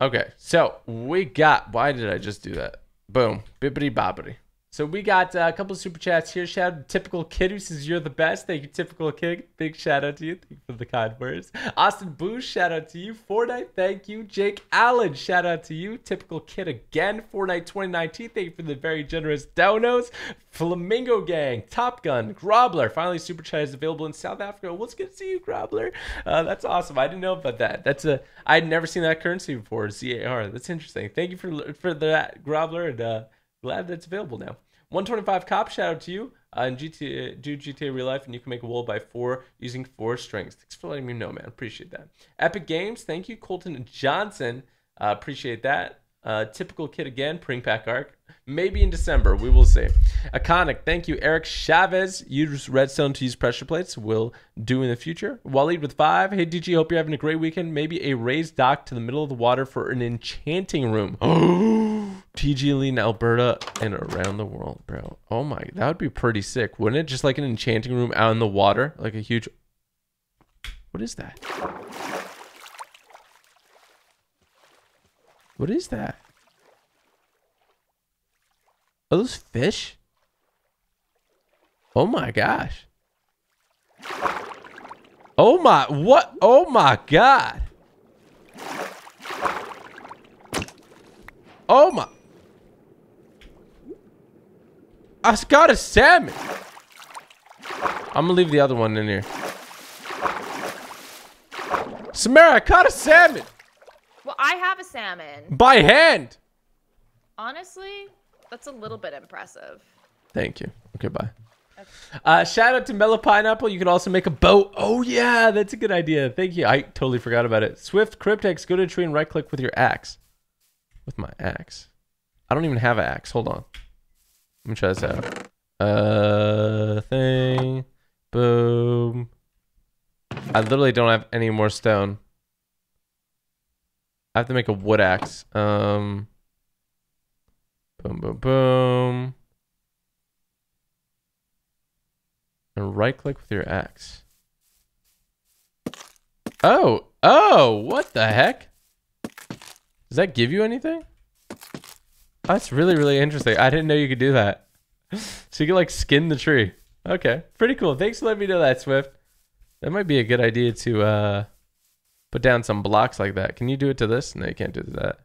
Okay, so we got, why did I just do that? Boom, bibbity bobbity. So we got uh, a couple of super chats here. Shout out to Typical Kid who says you're the best. Thank you, Typical Kid. Big shout out to you. Thank you for the kind words. Austin Boosh, shout out to you. Fortnite, thank you. Jake Allen, shout out to you. Typical Kid again. Fortnite twenty nineteen, thank you for the very generous donos. Flamingo Gang, Top Gun, Grobler. Finally, super chat is available in South Africa. Well, it's good to see you, Grobler. Uh, that's awesome. I didn't know about that. That's a I'd never seen that currency before. C A R. That's interesting. Thank you for for that, Grobler. And uh, glad that's available now. one twenty-five Cop, shout out to you. Uh, and G T A, do G T A Real Life, and you can make a wool by four using four strings. Thanks for letting me know, man. Appreciate that. Epic Games, thank you. Colton Johnson, uh, appreciate that. Uh, Typical Kid again, Pring Pack Arc. Maybe in December, we will see. Iconic, thank you. Eric Chavez, use redstone to use pressure plates. We'll do in the future. Waleed with five. Hey, D G, hope you're having a great weekend. Maybe a raised dock to the middle of the water for an enchanting room. T G Lee in Alberta and around the world, bro. Oh my, that would be pretty sick, wouldn't it? Just like an enchanting room out in the water, like a huge... What is that? What is that? Are those fish? Oh my gosh. Oh my, what? Oh my God. Oh my. I got a salmon. I'm gonna leave the other one in here. Samara, I caught a salmon. Well, I have a salmon. By hand. Honestly, that's a little bit impressive. Thank you. Okay, bye. Okay. Uh, shout out to Mellow Pineapple. You can also make a boat. Oh yeah, that's a good idea. Thank you. I totally forgot about it. Swift Cryptex, go to a tree and right click with your axe. With my axe. I don't even have an axe. Hold on. Let me try this out. Uh, thing. Boom. I literally don't have any more stone. I have to make a wood axe. Um. Boom, boom, boom. And right click with your axe. Oh, oh, what the heck? Does that give you anything? Oh, that's really, really interesting. I didn't know you could do that. So you can like skin the tree. Okay, pretty cool. Thanks for letting me know that, Swift. That might be a good idea to uh, put down some blocks like that. Can you do it to this? No, you can't do it to that.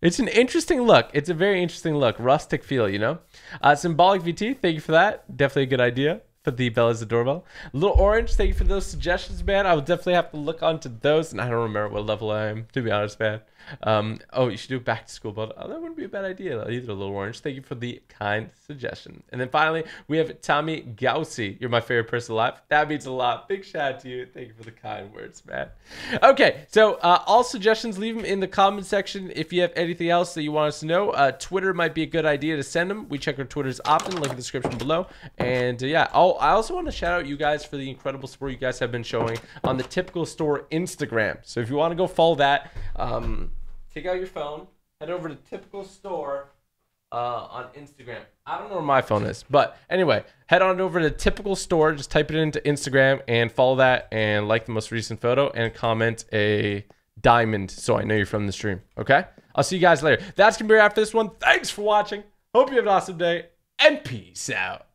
It's an interesting look. It's a very interesting look. Rustic feel, you know? Uh, Symbolic V T, thank you for that. Definitely a good idea. for the bell is the doorbell. Little Orange, thank you for those suggestions, man. I will definitely have to look onto those, and I don't remember what level I am, to be honest, man. Um, oh, you should do a back to school build. Oh, that wouldn't be a bad idea either, Little Orange. Thank you for the kind suggestion. And then finally, we have Tommy Gaussy. You're my favorite person alive. That means a lot. Big shout out to you. Thank you for the kind words, man. Okay, so uh, all suggestions, leave them in the comment section. If you have anything else that you want us to know, uh, Twitter might be a good idea to send them. We check our Twitters often. Link in the description below. And uh, yeah, I'll, I also want to shout out you guys for the incredible support you guys have been showing on the Typical Store Instagram. So if you want to go follow that, um, take out your phone, head over to Typical Store uh, on Instagram. I don't know where my phone is, but anyway, head on over to Typical Store. Just type it into Instagram and follow that and like the most recent photo and comment a diamond so I know you're from the stream, okay? I'll see you guys later. That's going to be it after this one. Thanks for watching. Hope you have an awesome day, and peace out.